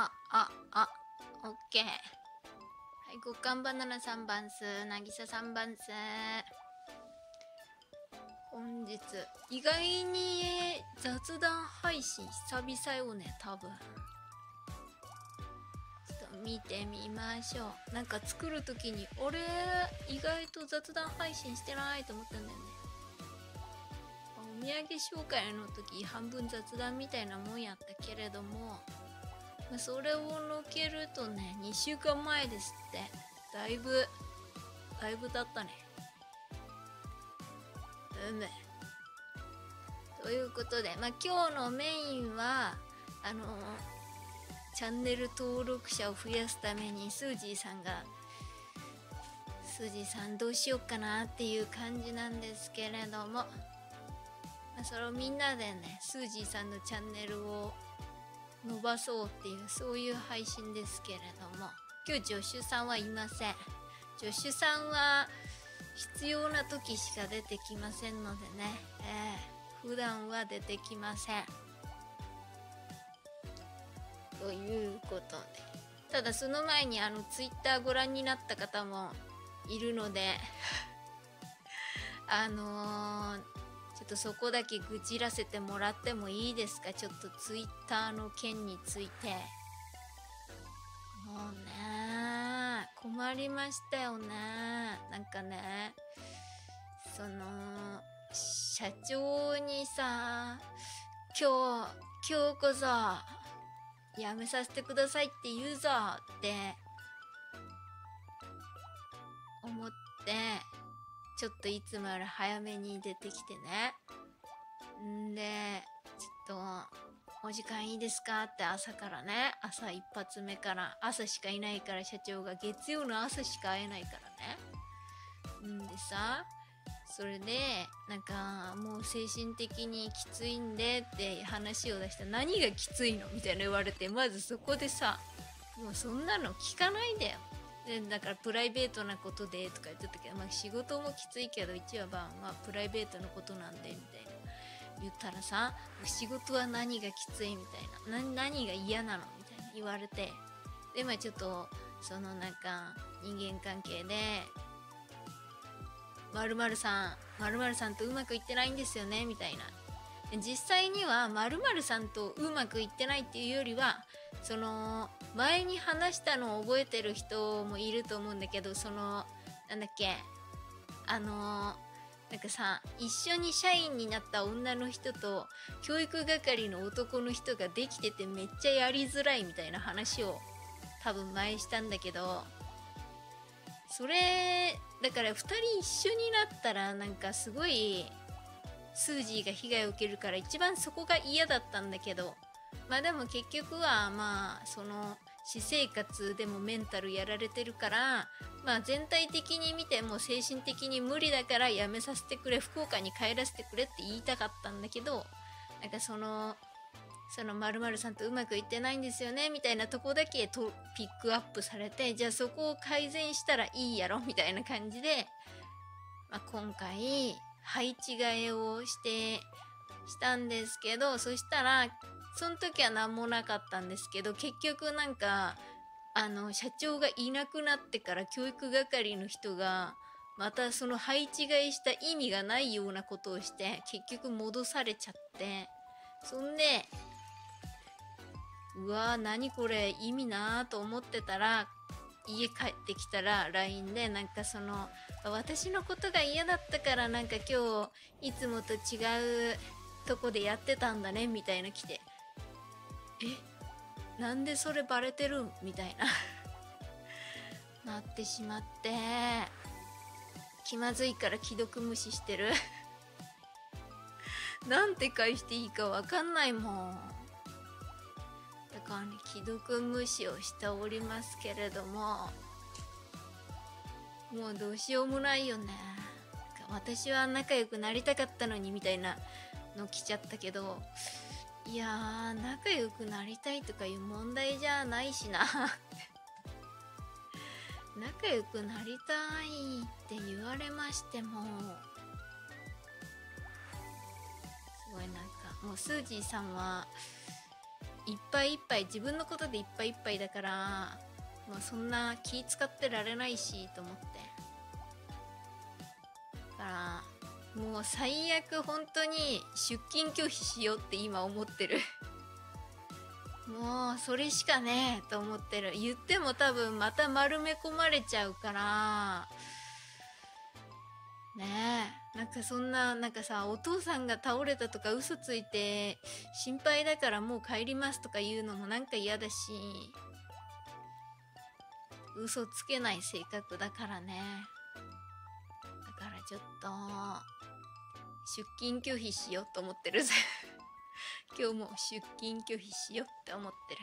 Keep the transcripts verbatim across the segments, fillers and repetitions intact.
あああオッケー。はい、ごかんバナナさんばんす、なぎささんばんす。本日意外に雑談配信久々よね。多分ちょっと見てみましょう。なんか作る時に俺意外と雑談配信してないと思ったんだよね。お土産紹介の時半分雑談みたいなもんやったけれども、それをのけるとねにしゅうかんまえですって。だいぶだいぶ経ったね。うめということで、まあ、今日のメインはあのー、チャンネル登録者を増やすためにスージーさんが「スージーさんどうしようかな」っていう感じなんですけれども、まあ、それをみんなでねスージーさんのチャンネルを伸ばそうっていうそういう配信ですけれども、今日ジョッシュさんはいません。ジョッシュさんは必要な時しか出てきませんのでね、えー、普段は出てきませんということで。ただその前にあのツイッターご覧になった方もいるのであのーちょっとそこだけ愚痴らせてもらってもいいですか。ちょっとツイッターの件についてもうね困りましたよね。なんかねその社長にさ今日今日こそやめさせてくださいって言うぞって思ってちょっといつもより早めに出てきてね。んで、ちょっとお時間いいですかって朝からね、朝一発目から、朝しかいないから社長が月曜の朝しか会えないからね。んでさ、それで、なんかもう精神的にきついんでって話を出したら何がきついのみたいな言われて、まずそこでさ、もうそんなの聞かないでよ。だからプライベートなことでとか言ってたけど、まあ、仕事もきついけど一応はまあプライベートのことなんでみたいな言ったらさ、仕事は何がきついみたいな、何が嫌なのみたいな言われて、でまあちょっとそのなんか人間関係で〇〇さん〇〇さんとうまくいってないんですよねみたいな。実際には〇〇さんとうまくいってないっていうよりはその前に話したのを覚えてる人もいると思うんだけど、そのなんだっけあのなんかさ一緒に社員になった女の人と教育係の男の人ができててめっちゃやりづらいみたいな話を多分前したんだけど、それだからふたり一緒になったらなんかすごいスージーが被害を受けるから一番そこが嫌だったんだけど、まあでも結局はまあその私生活でもメンタルやられてるから、まあ、全体的に見ても精神的に無理だからやめさせてくれ、福岡に帰らせてくれって言いたかったんだけど、なんかそのその〇〇さんとうまくいってないんですよねみたいなとこだけとピックアップされて、じゃあそこを改善したらいいやろみたいな感じで、まあ、今回配置替えをしてしたんですけど、そしたらその時は何もなかったんですけど、結局なんかあの社長がいなくなってから教育係の人がまたその配置換えした意味がないようなことをして結局戻されちゃって、そんでうわー何これ意味なーと思ってたら家帰ってきたら ライン でなんかその私のことが嫌だったからなんか今日いつもと違うとこでやってたんだねみたいな来て。えなんでそれバレてるみたいななってしまって、気まずいから既読無視してるなんて返していいか分かんないもんだからね既読無視をしておりますけれども、もうどうしようもないよね。私は仲良くなりたかったのにみたいなの来ちゃったけど、いやー仲良くなりたいとかいう問題じゃないしな仲良くなりたいって言われましてもすごいなんかもうスージーさんはいっぱいいっぱい、自分のことでいっぱいいっぱいだから、まあそんな気使ってられないしと思って、だからもう最悪本当に出勤拒否しようって今思ってるもうそれしかねえと思ってる。言っても多分また丸め込まれちゃうからねえ、なんかそんな、なんかさ、お父さんが倒れたとか嘘ついて心配だからもう帰りますとか言うのもなんか嫌だし、嘘つけない性格だからね。だからちょっと出勤拒否しようと思ってる今日も出勤拒否しようって思ってる。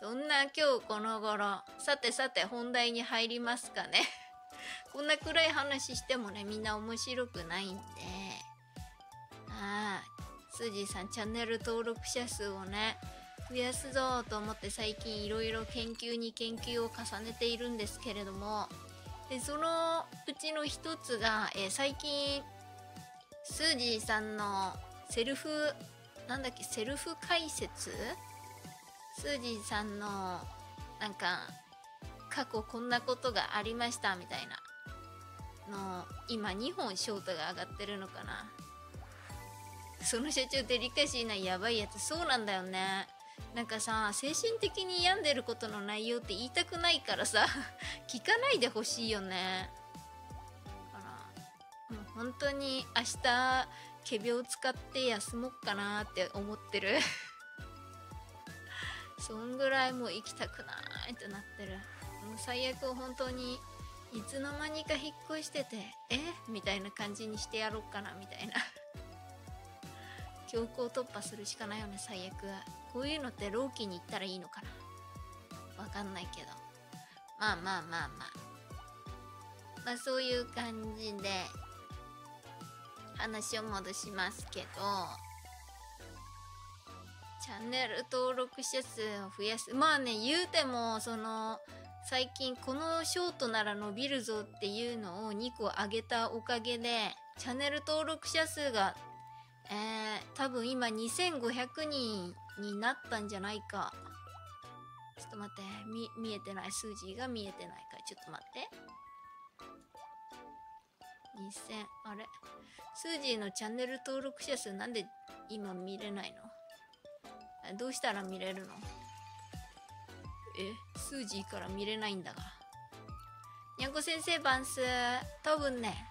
そんな今日この頃、さてさて本題に入りますかねこんな暗い話してもね、みんな面白くないんで。ああ、スージーさんチャンネル登録者数をね、増やすぞと思って最近いろいろ研究に研究を重ねているんですけれども、でそのうちの一つが、えー、最近スージーさんのセルフ、なんだっけ、セルフ解説、スージーさんのなんか過去こんなことがありましたみたいなの今にほんショートが上がってるのかな。その社長デリカシーなやばいやつ。そうなんだよね。なんかさ、精神的に病んでることの内容って言いたくないからさ聞かないでほしいよね。だからもう本当に明日仮病使って休もっかなって思ってるそんぐらいもう行きたくないってなってる。もう最悪を本当にいつの間にか引っ越してて、えみたいな感じにしてやろうかなみたいな強行突破するしかないよね。最悪こういうのって老期に行ったらいいのかな、わかんないけど、まあまあまあまあまあそういう感じで話を戻しますけど、チャンネル登録者数を増やす、まあね、言うてもその最近このショートなら伸びるぞっていうのをにこ上げたおかげでチャンネル登録者数が、えー、多分今にせんごひゃくにんになったんじゃないか。ちょっと待って、み見えてない、数字が見えてないからちょっと待ってにせん、あれ数字のチャンネル登録者数なんで今見れないの、どうしたら見れるの、え、スージーから見れないんだが。にゃんこ先生バンス、多分ね、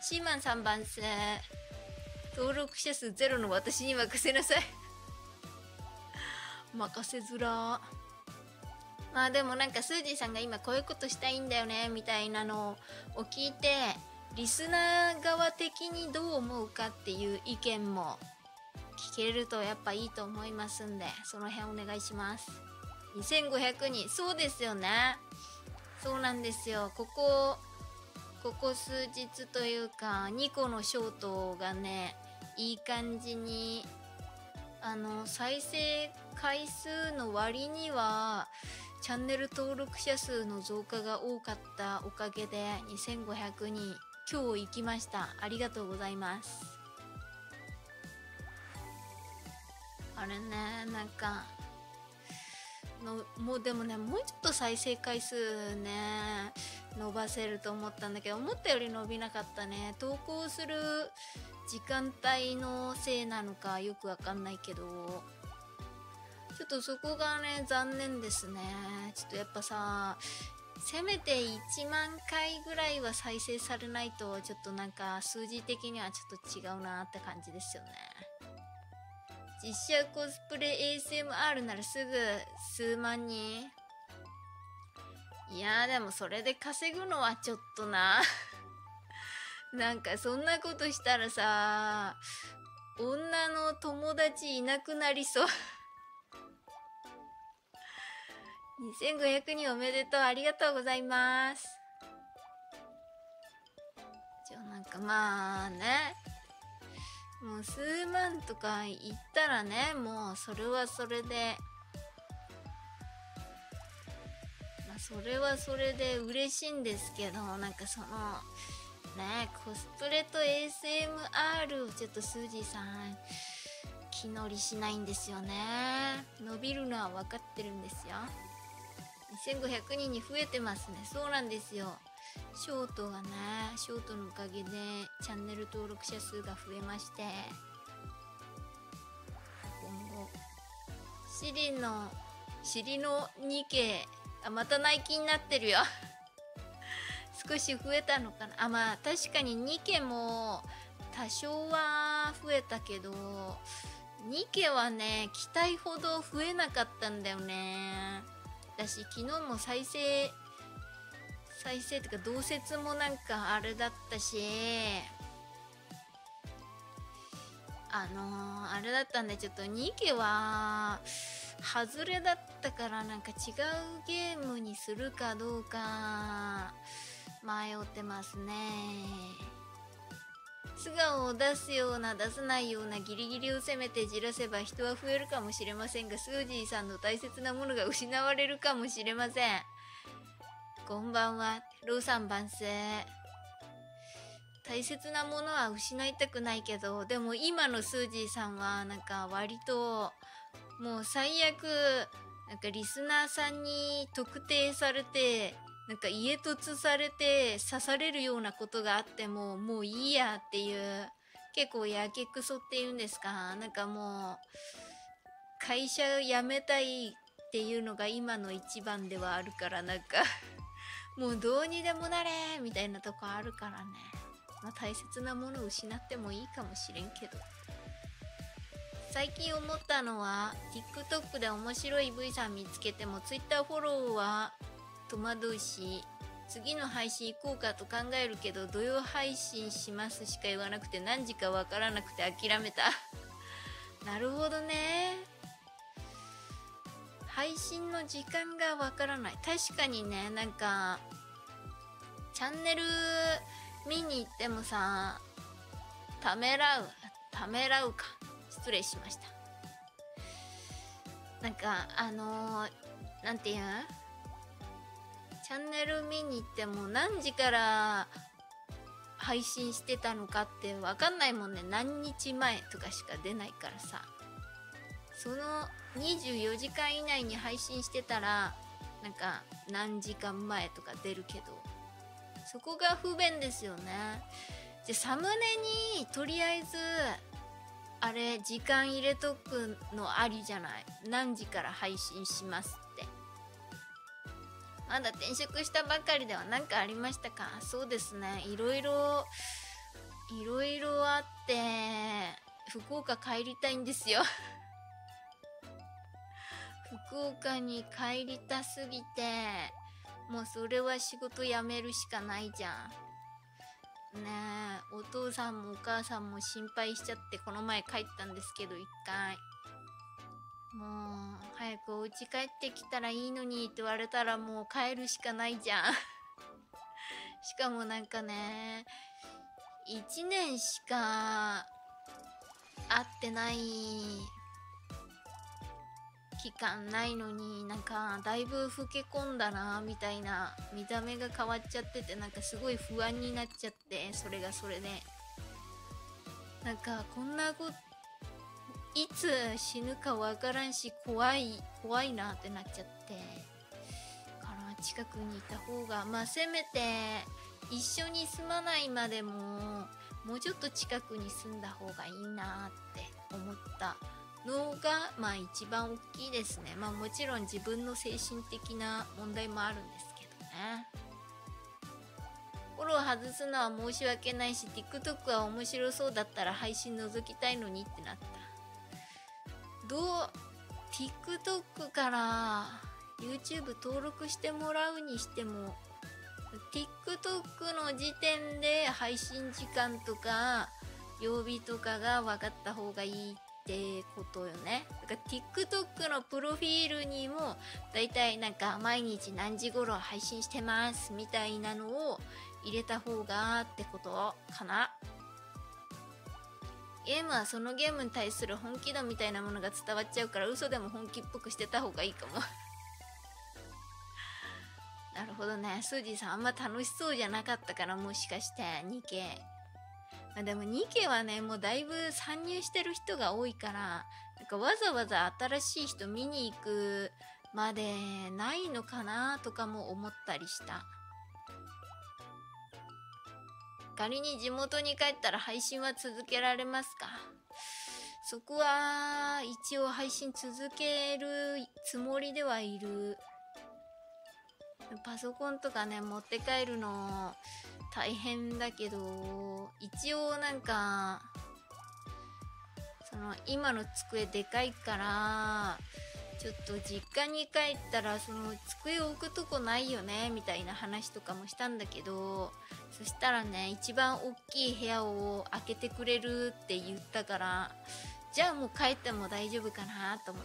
シーマンさんバンス、登録者数ゼロの私に任せなさい任せづら。まあでもなんかスージーさんが今こういうことしたいんだよねみたいなのを聞いて、リスナー側的にどう思うかっていう意見も聞けるとやっぱいいと思いますんで、その辺お願いします。にせんごひゃくにん、そうですよね。そうなんですよ。ここここ数日というかにこのショートがね、いい感じにあの再生回数の割にはチャンネル登録者数の増加が多かったおかげでにせんごひゃくにん今日行きました。ありがとうございます。あれね、なんかのもうでもね、もうちょっと再生回数ね伸ばせると思ったんだけど、思ったより伸びなかったね。投稿する時間帯のせいなのかよくわかんないけど、ちょっとそこがね残念ですね。ちょっとやっぱさ、せめていちまんかいぐらいは再生されないと、ちょっとなんか数字的にはちょっと違うなって感じですよね。実写コスプレ エーエスエムアール ならすぐ数万人。いやーでもそれで稼ぐのはちょっとななんかそんなことしたらさ、女の友達いなくなりそうにせんごひゃくにんおめでとう、ありがとうございます。じゃあなんかまあね、もう数万とかいったらね、もうそれはそれで、まあそれはそれで嬉しいんですけど、なんかそのね、コスプレと エーエスエムアール をちょっとスージーさん日乗りしないんですよね。伸びるのは分かってるんですよ。にせんごひゃくにんに増えてますね。そうなんですよ。ショートがね、ショートのおかげでチャンネル登録者数が増えまして、今後シリの尻のにけい、あ、またナイキになってるよ少し増えたのかなあ。まあ確かににけも多少は増えたけど、にけはね期待ほど増えなかったんだよね。私昨日も再生再生ってか同説もなんかあれだったし、あのー、あれだったんで、ちょっとにけは外れだったから、なんか違うゲームにするかどうか迷ってますね。素顔を出すような出さないようなギリギリを攻めてじらせば人は増えるかもしれませんが、スージーさんの大切なものが失われるかもしれません。こんばんは、ローさん万世。大切なものは失いたくないけど、でも今のスージーさんはなんか割ともう最悪なんかリスナーさんに特定されて、なんか家突されて刺されるようなことがあってももういいやっていう、結構やけくそっていうんですか、なんかもう会社辞めたいっていうのが今の一番ではあるから、なんかもうどうにでもなれみたいなとこあるからね。まあ大切なものを失ってもいいかもしれんけど。最近思ったのは ティックトック で面白い ブイ さん見つけても ツイッター フォローは戸惑うし、次の配信行こうかと考えるけど土曜配信しますしか言わなくて何時かわからなくて諦めたなるほどね。配信の時間がわからない。確かにね、なんかチャンネル見に行ってもさ、ためらうためらうか、失礼しました。なんかあのー、なんていうん、チャンネル見に行っても何時から配信してたのかってわかんないもんね。何日前とかしか出ないからさ、そのにじゅうよじかん以内に配信してたらなんか何時間前とか出るけど、そこが不便ですよね。でサムネにとりあえずあれ時間入れとくのありじゃない？何時から配信しますって。まだ転職したばかりでは何かありましたか？そうですね、いろいろいろいろあって福岡帰りたいんですよ福岡に帰りたすぎて、もうそれは仕事辞めるしかないじゃん。ねえ、お父さんもお母さんも心配しちゃって、この前帰ったんですけど一回。もう早くお家帰ってきたらいいのにって言われたらもう帰るしかないじゃんしかもなんかね、いちねんしか会ってない期間ないのに、なんかだいぶ老け込んだなみたいな、見た目が変わっちゃってて、なんかすごい不安になっちゃって、それがそれでなんかこんなこといつ死ぬかわからんし、怖い怖いなってなっちゃって、から近くにいた方が、まあせめて一緒に住まないまでももうちょっと近くに住んだ方がいいなって思ったのが、まあ一番大きいですね。まあもちろん自分の精神的な問題もあるんですけどね。フォロー外すのは申し訳ないし、 ティックトック は面白そうだったら配信覗きたいのにってなった。どう ティックトック から ユーチューブ 登録してもらうにしても、 ティックトック の時点で配信時間とか曜日とかが分かった方がいいってってことよね。だから ティックトック のプロフィールにもだいたいなんか毎日何時頃配信してますみたいなのを入れた方がってことかな。ゲームはそのゲームに対する本気度みたいなものが伝わっちゃうから、嘘でも本気っぽくしてた方がいいかもなるほどね。スージーさんあんま楽しそうじゃなかったから、もしかしてにけ。あ、でもニケはねもうだいぶ参入してる人が多いからなんかわざわざ新しい人見に行くまでないのかなとかも思ったりした。仮に地元に帰ったら配信は続けられますか？そこは一応配信続けるつもりではいる。パソコンとかね持って帰るの大変だけど一応なんかその今の机でかいからちょっと実家に帰ったらその机を置くとこないよねみたいな話とかもしたんだけど、そしたらね一番大きい部屋を開けてくれるって言ったからじゃあもう帰っても大丈夫かなと思っ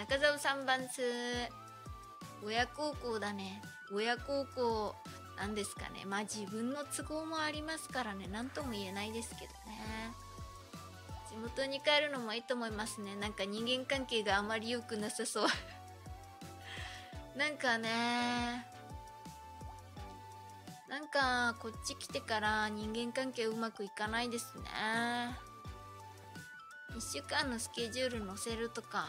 て。中澤さんバンス親孝行だね。親孝行なんですかね。まあ自分の都合もありますからね何とも言えないですけどね。地元に帰るのもいいと思いますね。なんか人間関係があまり良くなさそうなんかねなんかこっち来てから人間関係うまくいかないですね。いっしゅうかんのスケジュール載せるとか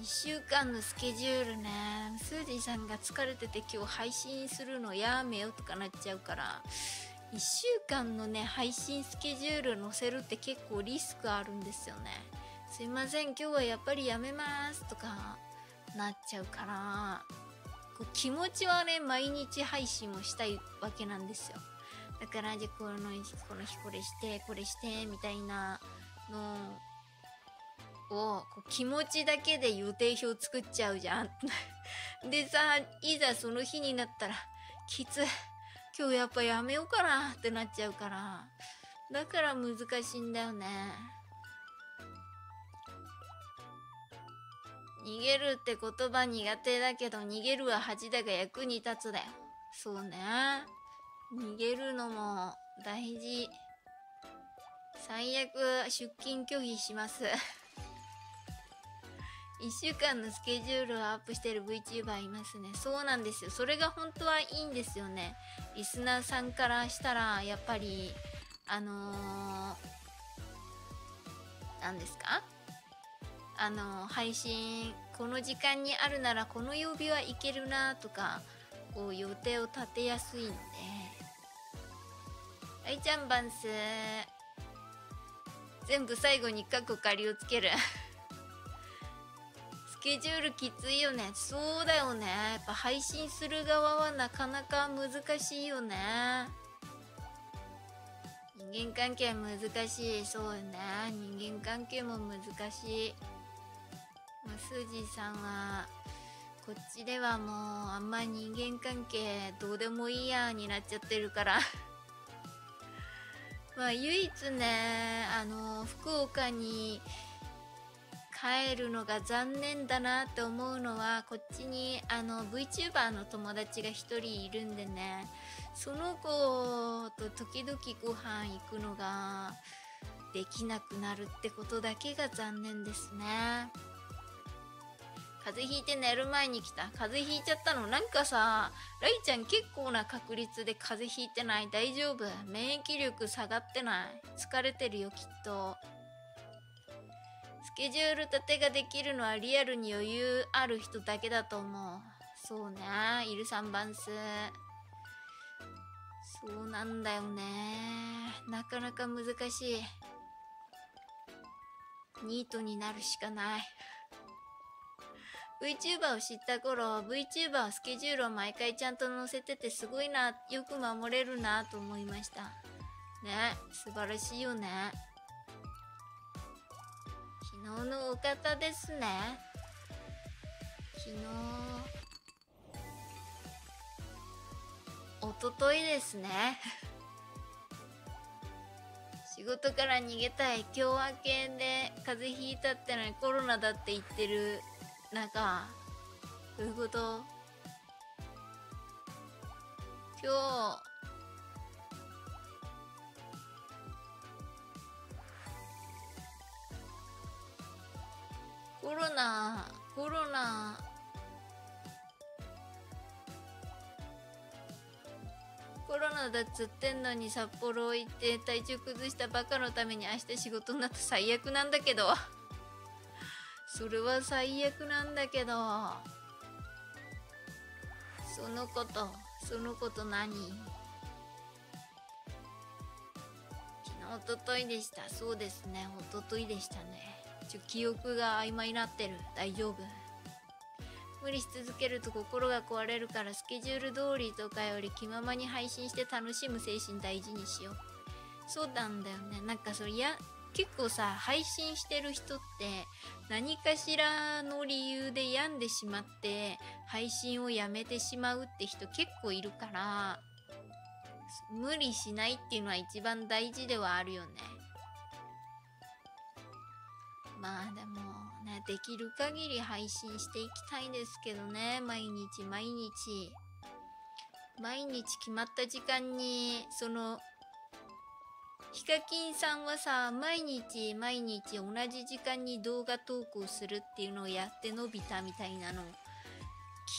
いっしゅうかんのスケジュールね、スージーさんが疲れてて今日配信するのやめようとかなっちゃうからいっしゅうかんのね配信スケジュール載せるって結構リスクあるんですよね。すいません今日はやっぱりやめますとかなっちゃうからこう気持ちはね毎日配信もしたいわけなんですよ。だからじゃあこの日この日これしてこれしてみたいなのをこう気持ちだけで予定表作っちゃうじゃんでさいざその日になったらきつ今日やっぱやめようかなってなっちゃうからだから難しいんだよね。逃げるって言葉苦手だけど逃げるは恥だが役に立つだよ。そうね逃げるのも大事。最悪出勤拒否しますいっしゅうかんのスケジュールをアップしてる ブイチューバー いますね。そうなんですよ。それが本当はいいんですよね。リスナーさんからしたらやっぱりあの何ですかあのー、配信この時間にあるならこの曜日はいけるなとかこう予定を立てやすいんで。愛ちゃんバンス全部最後にカッコ仮をつけるスケジュールきついよね。そうだよねやっぱ配信する側はなかなか難しいよね。人間関係難しい。そうよね人間関係も難しい。まあ、スージーさんはこっちではもうあんま人間関係どうでもいいやになっちゃってるからまあ唯一ねあの福岡に帰るのが残念だなって思うのはこっちにあの ブイチューバー の友達がひとりいるんでねその子と時々ご飯行くのができなくなるってことだけが残念ですね。風邪ひいて寝る前に来た。風邪ひいちゃったのなんかさライちゃん結構な確率で風邪ひいてない？大丈夫？免疫力下がってない？疲れてるよきっと。スケジュール立てができるのはリアルに余裕ある人だけだと思う。そうねいるさんばん数そうなんだよねなかなか難しい。ニートになるしかないブイチューバー を知った頃 ブイチューバー はスケジュールを毎回ちゃんと載せててすごいなよく守れるなと思いましたね。素晴らしいよね。昨日のお方ですね。昨日おとといですね仕事から逃げたい今日明けで風邪ひいたってのにコロナだって言ってる中どういうこと。今日コロナコロナココロナだっつってんのに札幌行って体調崩したバカのために明日仕事になった最悪なんだけどそれは最悪なんだけど、そのことそのこと何、昨日おとといでした。そうですね、おとといでしたね。ちょ記憶が曖昧になってる。大丈夫、無理し続けると心が壊れるからスケジュール通りとかより気ままに配信して楽しむ精神大事にしよう。そうなんだよね。なんかそれや結構さ、配信してる人って何かしらの理由で病んでしまって配信をやめてしまうって人結構いるから、無理しないっていうのは一番大事ではあるよね。まあでもね、できる限り配信していきたいですけどね。毎日毎日毎日決まった時間に、そのヒカキンさんはさ、毎日毎日同じ時間に動画投稿するっていうのをやって伸びたみたいなのを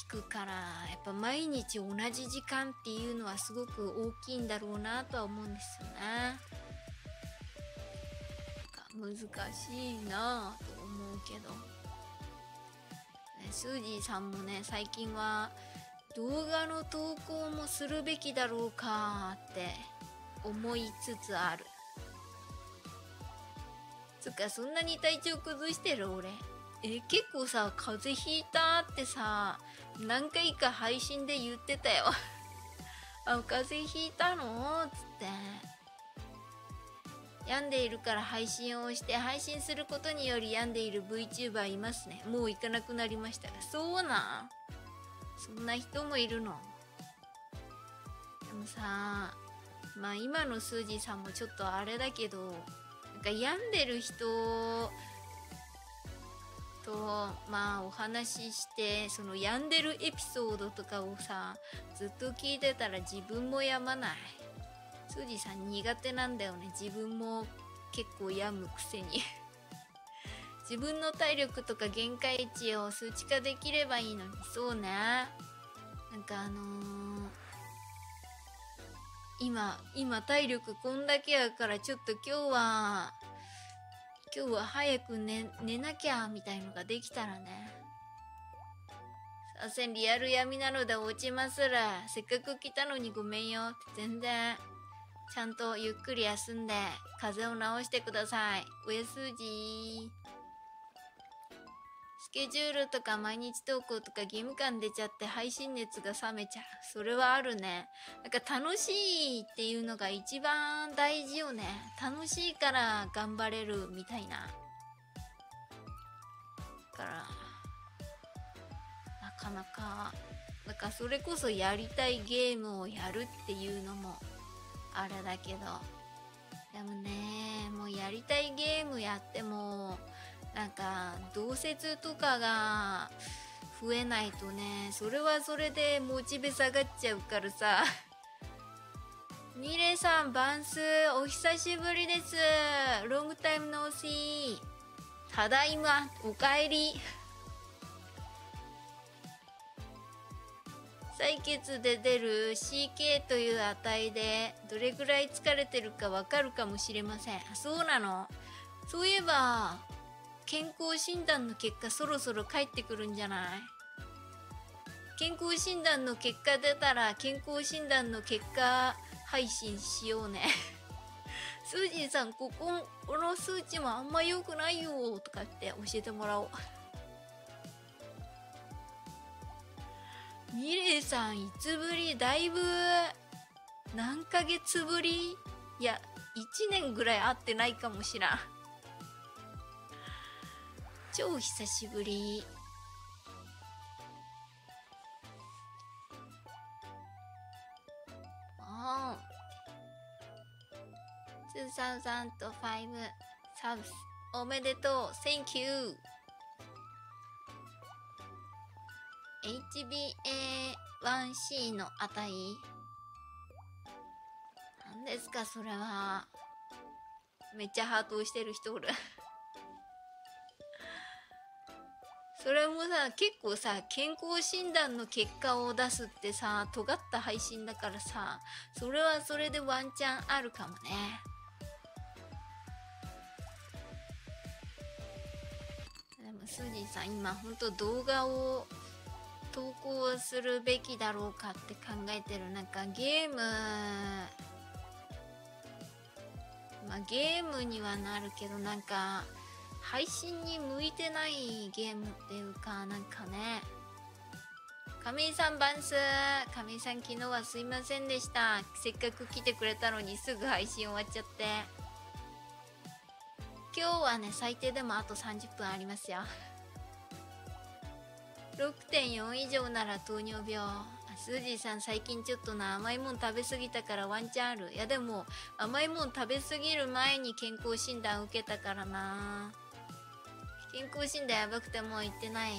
聞くから、やっぱ毎日同じ時間っていうのはすごく大きいんだろうなとは思うんですよね。なんか難しいなぁと思うけど、スージーさんもね、最近は動画の投稿もするべきだろうかって思いつつある。つかそんなに体調崩してる俺、え結構さ、風邪ひいたってさ何回か配信で言ってたよあ、風邪ひいたのっつって病んでいるから配信をして、配信することにより病んでいる VTuber いますね。もう行かなくなりましたが。そうなん、そんな人もいるの。でもさ、まあ今のスージーさんもちょっとあれだけど、なんか病んでる人とまあお話しして、その病んでるエピソードとかをさずっと聞いてたら自分も病まない。スージーさん苦手なんだよね。自分も結構病むくせに自分の体力とか限界値を数値化できればいいのに。そうね、なんかあのー今今体力こんだけやからちょっと今日は今日は早く 寝, 寝なきゃみたいのができたらね。させんリアル闇なので落ちまする。せっかく来たのにごめんよ。全然ちゃんとゆっくり休んで風邪を治してください。おやすじ。スケジュールとか毎日投稿とか義務感出ちゃって配信熱が冷めちゃう。それはあるね。なんか楽しいっていうのが一番大事よね。楽しいから頑張れるみたいな。だから、なかなか、なんかそれこそやりたいゲームをやるっていうのもあれだけど。でもね、もうやりたいゲームやっても、なんか同説とかが増えないとね、それはそれでモチベ下がっちゃうからさミレさんバンスお久しぶりです。ロングタイムのシー。ただいま、おかえり採血で出る シーケー という値でどれぐらい疲れてるかわかるかもしれません。そうなの。そういえば健康診断の結果そろそろ返ってくるんじゃない？健康診断の結果出たら健康診断の結果配信しようねスージーさん、こここの数値もあんま良くないよとかって教えてもらおうミレイさんいつぶり？だいぶ何ヶ月ぶり？いやいちねんぐらい会ってないかもしらん。超久しぶり。ああ、にせんごサブスおめでとう。 Thank you。 エイチビーエーワンシー の値なんですかそれは。めっちゃハートをしてる人おるそれもさ、結構さ、健康診断の結果を出すってさ、尖った配信だからさ、それはそれでワンチャンあるかもね。でもスージーさん、今ほんと動画を投稿するべきだろうかって考えてる。なんかゲーム、まあゲームにはなるけど、なんか配信に向いてないゲームっていうか、なんかね。亀井さんバンス、亀井さん昨日はすいませんでした。せっかく来てくれたのにすぐ配信終わっちゃって。今日はね、最低でもあとさんじゅっぷんありますよ。ろくてんよん 以上なら糖尿病。スージーさん、最近ちょっとな、甘いもん食べ過ぎたからワンチャンある。いやでも甘いもん食べ過ぎる前に健康診断受けたからな。健康診断やばくてもう行ってない。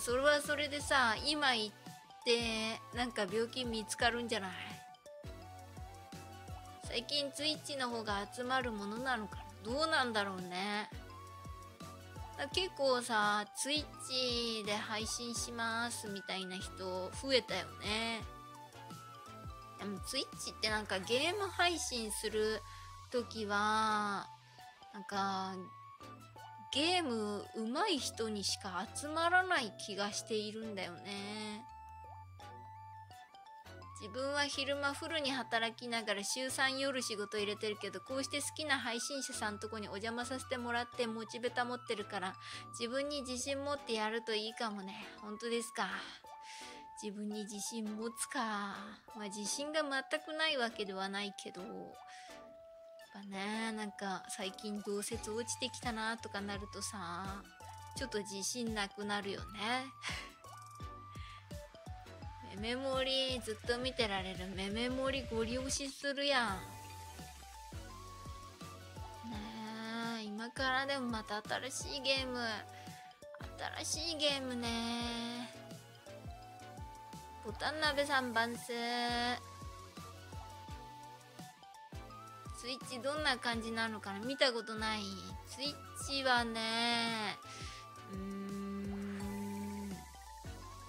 それはそれでさ、今行ってなんか病気見つかるんじゃない？最近ツイッチの方が集まるものなのかな、どうなんだろうね。結構さ、ツイッチで配信しますみたいな人増えたよね。でもツイッチってなんかゲーム配信するときは、なんかゲーム上手い人にしか集まらない気がしているんだよね。自分は昼間フルに働きながら週さん夜仕事入れてるけど、こうして好きな配信者さんとこにお邪魔させてもらってモチベタ持ってるから、自分に自信持ってやるといいかもね。本当ですか？自分に自信持つか。まあ自信が全くないわけではないけど、やっぱね、なんか最近同説落ちてきたなとかなるとさ、ちょっと自信なくなるよね。メメモリーずっと見てられる。メメモリーご利用しするやん。ねえ、今からでもまた新しいゲーム、新しいゲームね。ボタン鍋さんバンス。ツイッチどんな感じなのかな、見たことない。ツイッチはね、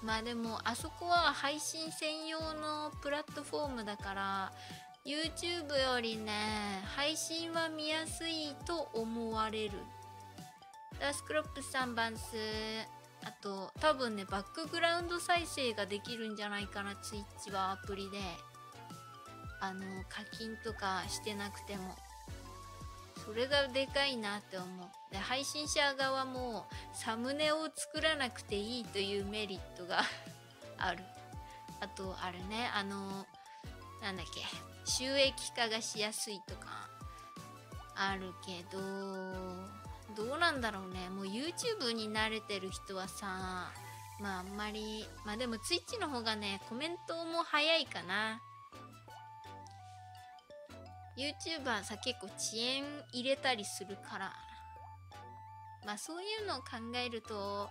まあでもあそこは配信専用のプラットフォームだから YouTube よりね、配信は見やすいと思われる。ダースクロップさんバンス。あと多分ね、バックグラウンド再生ができるんじゃないかな、ツイッチはアプリで。あの課金とかしてなくても。それがでかいなって思う。で、配信者側もサムネを作らなくていいというメリットがある。あとあれね、あのなんだっけ、収益化がしやすいとかあるけど、どうなんだろうね。もう YouTube に慣れてる人はさ、まああんまり、まあでも Twitch の方がね、コメントも早いかな。YouTuber さ、結構遅延入れたりするから、まあそういうのを考えると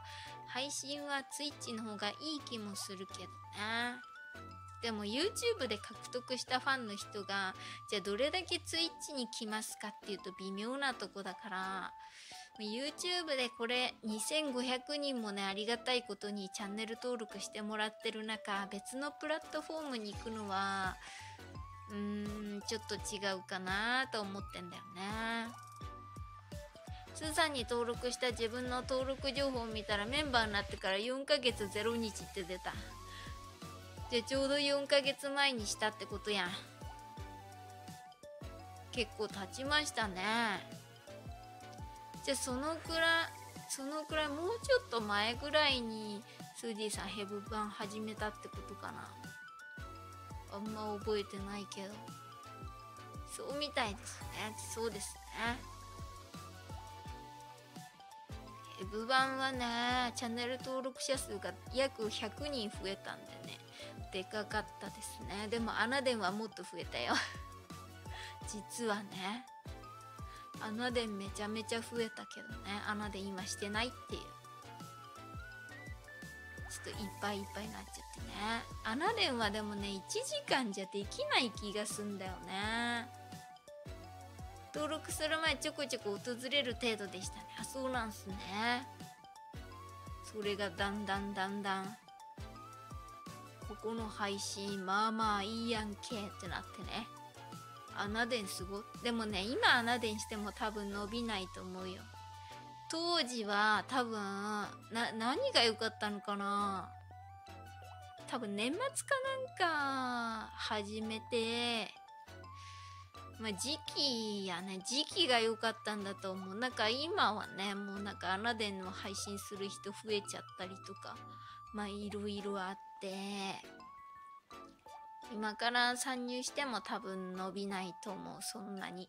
配信は Twitch の方がいい気もするけどな。でも YouTube で獲得したファンの人がじゃあどれだけ Twitch に来ますかっていうと微妙なとこだから、 YouTube でこれにせんごひゃくにんもね、ありがたいことにチャンネル登録してもらってる中、別のプラットフォームに行くのはうーん、ちょっと違うかなと思ってんだよね。スーさんに登録した自分の登録情報を見たら、メンバーになってからよんかげつぜろにちって出た。じゃあちょうどよんかげつまえにしたってことやん。結構経ちましたね。じゃあそのくらい、そのくらい、もうちょっと前ぐらいにスージーさんヘブ版始めたってことかな。あんま覚えてないけど、そうみたいですね。そうですね。ヘブ版はね、チャンネル登録者数が約ひゃくにん増えたんでね、でかかったですね。でもアナデンはもっと増えたよ実はね、アナデンめちゃめちゃ増えたけどね。アナデン今してないっていう、ちょっといっぱいいっぱいになっちゃってね。アナデンはでもね、いちじかんじゃできない気がすんだよね。登録する前ちょこちょこ訪れる程度でしたね。あ、そうなんすね。それがだんだんだんだんここの配信まあまあいいやんけってなってね。穴電すごい。でもね、今穴電しても多分伸びないと思うよ。当時は多分な、何が良かったのかな、多分年末かなんか始めて、まあ時期やね、時期が良かったんだと思う。なんか今はね、もうなんか穴電の配信する人増えちゃったりとか、まあいろいろあって、今から参入しても多分伸びないと思う、そんなに。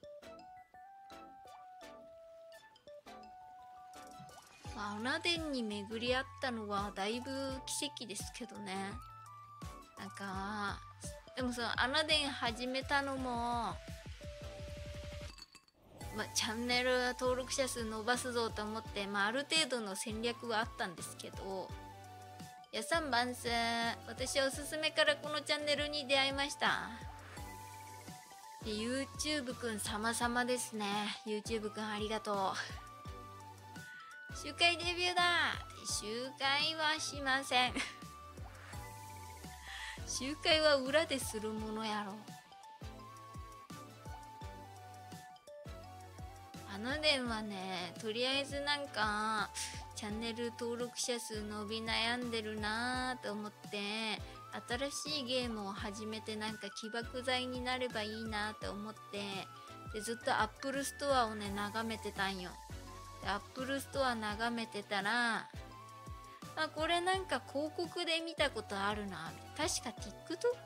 まあ、穴電に巡り合ったのはだいぶ奇跡ですけどね。なんか、でもその穴電始めたのも、まあ、チャンネル登録者数伸ばすぞと思って、まあ、ある程度の戦略はあったんですけど、やさんばんす。私はおすすめからこのチャンネルに出会いました。で、YouTube くん様々ですね。YouTube くんありがとう。集会デビューだ。集会はしません。集会は裏でするものやろ。穴電はね、とりあえずなんかチャンネル登録者数伸び悩んでるなぁと思って、新しいゲームを始めてなんか起爆剤になればいいなぁと思って、でずっと Apple ストアをね眺めてたんよ。アップルストア眺めてたら、あ、これなんか広告で見たことあるな、確か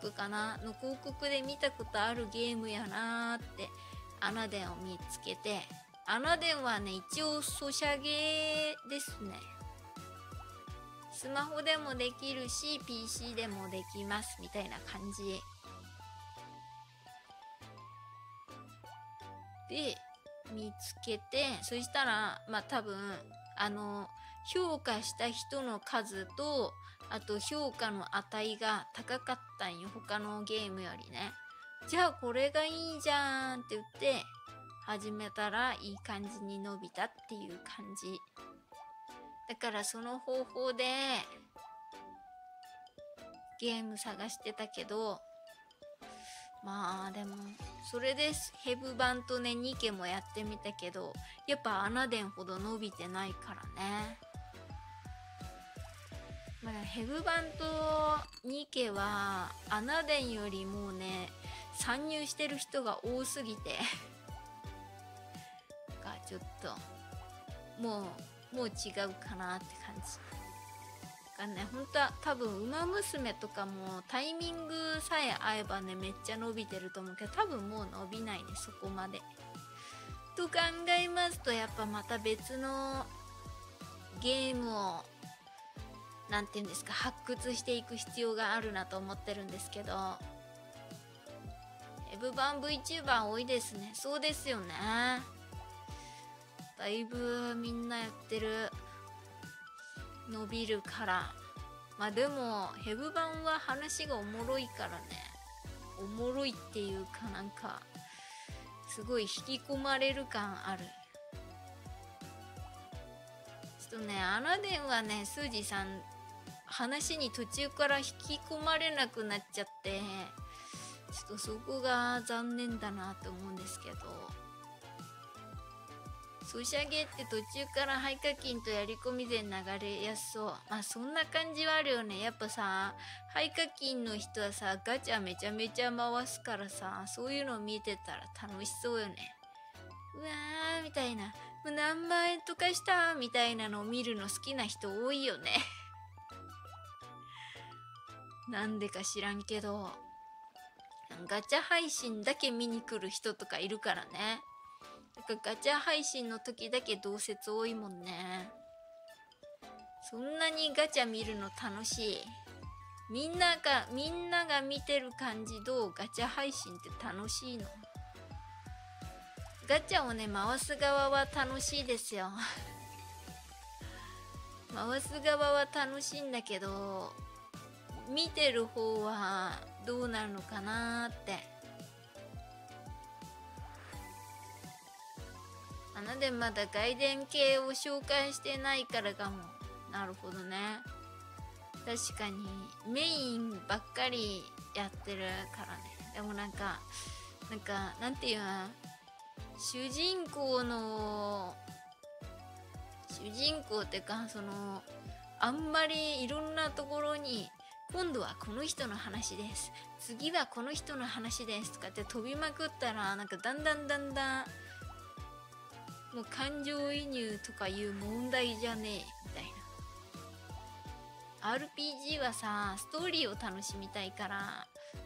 TikTok かなの広告で見たことあるゲームやなーって穴電を見つけて、穴電はね一応ソシャゲですね。スマホでもできるし ピーシー でもできますみたいな感じで見つけて、そしたらまあ多分あの評価した人の数と、あと評価の値が高かったんよ、他のゲームよりね。じゃあこれがいいじゃんって言って始めたらいい感じに伸びたっていう感じだから、その方法でゲーム探してたけど、まあでもそれでヘブ版とねニケもやってみたけど、やっぱ穴電ほど伸びてないからね。まあ、ヘブ版とニケは穴電よりもうね参入してる人が多すぎてがちょっともうもう違うかなって感じ。ね、本当は多分「ウマ娘」とかもタイミングさえ合えばねめっちゃ伸びてると思うけど、多分もう伸びないねそこまで。と考えますと、やっぱまた別のゲームを何て言うんですか、発掘していく必要があるなと思ってるんですけど、エブ版 VTuber 多いですね。そうですよね、だいぶみんなやってる、伸びるから。まあでもヘブ版は話がおもろいからね、おもろいっていうかなんかすごい引き込まれる感ある。ちょっとね穴電はねスージさん話に途中から引き込まれなくなっちゃって、ちょっとそこが残念だなと思うんですけど。ソシャゲって途中から廃課金とやり込み税流れやすそう。まあそんな感じはあるよね。やっぱさ、廃課金の人はさガチャめちゃめちゃ回すからさ、そういうの見てたら楽しそうよね。うわーみたいな、もう何万円とかしたみたいなのを見るの好きな人多いよねなんでか知らんけどガチャ配信だけ見に来る人とかいるからね。なんかガチャ配信の時だけ同説多いもんね。そんなにガチャ見るの楽しい。みんながみんなが見てる感じどう？ガチャ配信って楽しいの？ガチャをね回す側は楽しいですよ回す側は楽しいんだけど、見てる方はどうなるのかなーって。穴電まだ外伝系を紹介してないからかも。なるほどね。確かにメインばっかりやってるからね。でもなんかなんかなんていうの、主人公の主人公ってか、そのあんまりいろんなところに今度はこの人の話です、次はこの人の話ですとかって飛びまくったら、なんかだんだんだんだんもう感情移入とかいう問題じゃねえみたいな。 アールピージー はさ、ストーリーを楽しみたいから、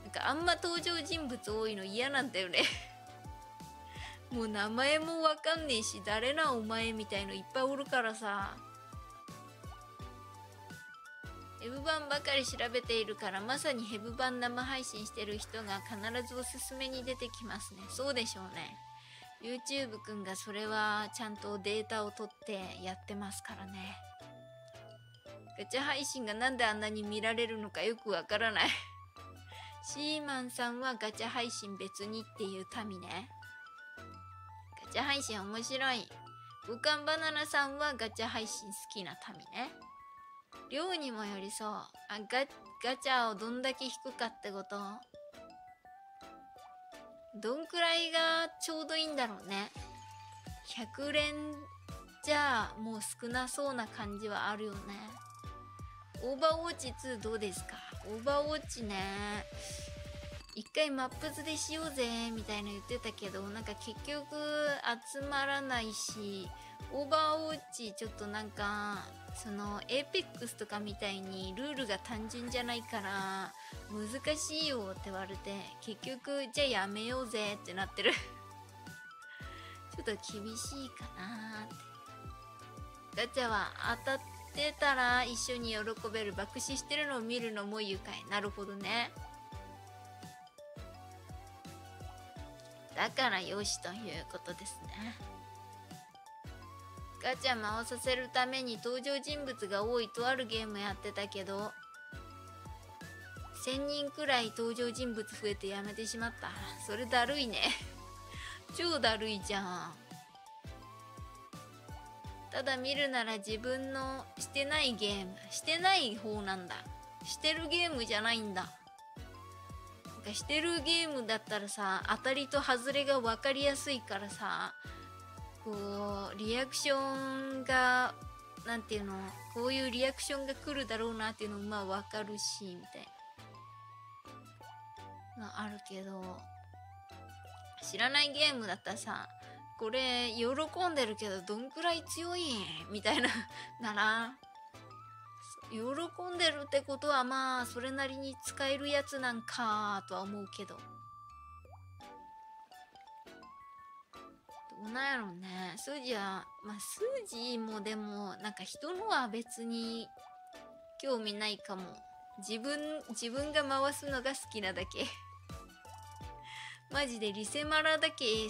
なんかあんま登場人物多いの嫌なんだよねもう名前もわかんねえし、誰なお前みたいのいっぱいおるからさ。ヘブ版ばかり調べているから、まさにヘブ版生配信してる人が必ずおすすめに出てきますね。そうでしょうね。 YouTube くんがそれはちゃんとデータを取ってやってますからね。ガチャ配信がなんであんなに見られるのかよくわからないシーマンさんはガチャ配信別にっていう民ね。ガチャ配信面白い。五感バナナさんはガチャ配信好きな民ね。量にもよりそう。あ、ガ、ガチャをどんだけ引くかってこと。どんくらいがちょうどいいんだろうね。ひゃく連じゃあもう少なそうな感じはあるよね。オーバーウォッチツーどうですか？オーバーウォッチね。一回マップ図でしようぜみたいな言ってたけど、なんか結局集まらないし、オーバーウォッチちょっとなんかそのエーペックスとかみたいにルールが単純じゃないから難しいよって言われて、結局じゃあやめようぜってなってるちょっと厳しいかなーって。ガチャは当たってたら一緒に喜べる、爆死してるのを見るのも愉快。なるほどね。だからよしということですね。ガチャ回させるために登場人物が多いとあるゲームやってたけど、せんにんくらい登場人物増えてやめてしまった。それだるいね超だるいじゃん。ただ見るなら自分のしてないゲーム、してない方なんだ、してるゲームじゃないんだ。してるゲームだったらさ、当たりと外れが分かりやすいからさ、こうリアクションがなんていうの、こういうリアクションが来るだろうなっていうのもまあ分かるしみたいなあるけど、知らないゲームだったらさ、これ喜んでるけどどんくらい強いみたいななら、喜んでるってことはまあそれなりに使えるやつなんかーとは思うけど、どうなんやろうね。数字はまあ数字もでもなんか人のは別に興味ないかも。自分自分が回すのが好きなだけマジでリセマラだけ、リ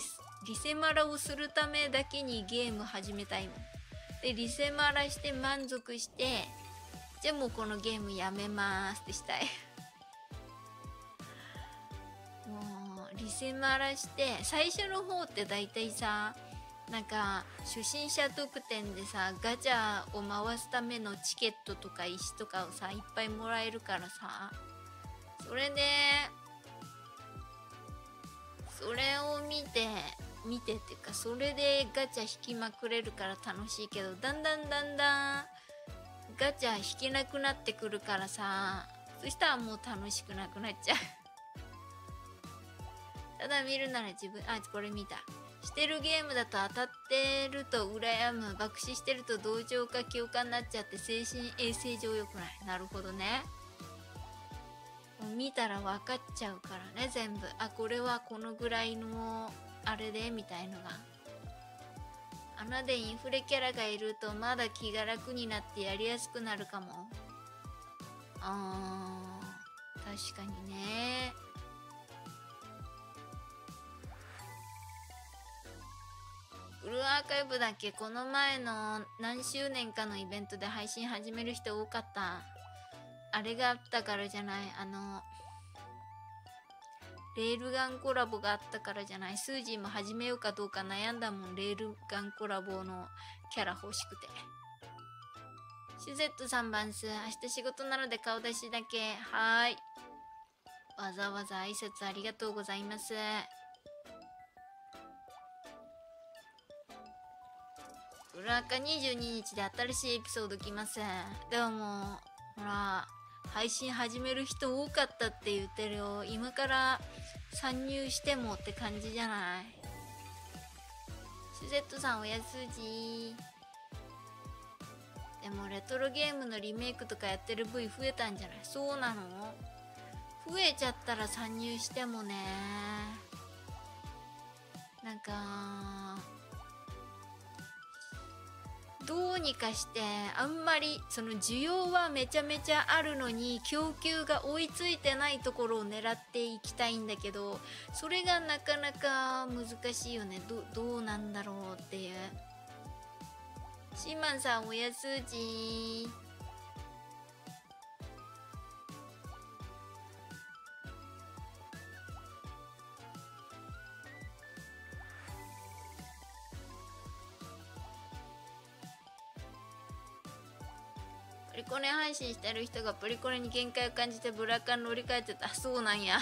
セマラをするためだけにゲーム始めたいもんで、リセマラして満足してでもこのゲームやめますってしたいもうリセマラして最初の方ってだいたいさ、なんか初心者特典でさ、ガチャを回すためのチケットとか石とかをさいっぱいもらえるからさ、それでそれを見て見てっていうか、それでガチャ引きまくれるから楽しいけど、だんだんだんだんガチャ引けなくなってくるからさ、そしたらもう楽しくなくなっちゃうただ見るなら自分、あ、これ見た。してるゲームだと当たってると羨む、爆死してると同情か共感になっちゃって精神衛生上良くない。なるほどね。見たら分かっちゃうからね全部。あ、これはこのぐらいのあれでみたいのが。穴でインフレキャラがいるとまだ気が楽になってやりやすくなるかも。あー、確かにね。ブルーアーカイブだっけ、この前の何周年かのイベントで配信始める人多かった。あれがあったからじゃない、あのレールガンコラボがあったからじゃない。スージーも始めようかどうか悩んだもん、レールガンコラボのキャラ欲しくて。シュゼットさんばんす。明日仕事なので顔出しだけ。はーい。わざわざ挨拶ありがとうございます。裏垢にじゅうににちで新しいエピソード来ます。でももう、ほら、配信始める人多かったって言ってるよ。今から参入してもって感じじゃない？シュゼットさんおやすじ。でもレトロゲームのリメイクとかやってる ブイ 増えたんじゃない？そうなの？増えちゃったら参入してもね。なんか、どうにかしてあんまりその需要はめちゃめちゃあるのに供給が追いついてないところを狙っていきたいんだけど、それがなかなか難しいよね。 ど, どうなんだろうっていう。シーマンさんおやすじ。プリコネ配信してる人がプリコネに限界を感じてブラカン乗り換えてた。そうなんや。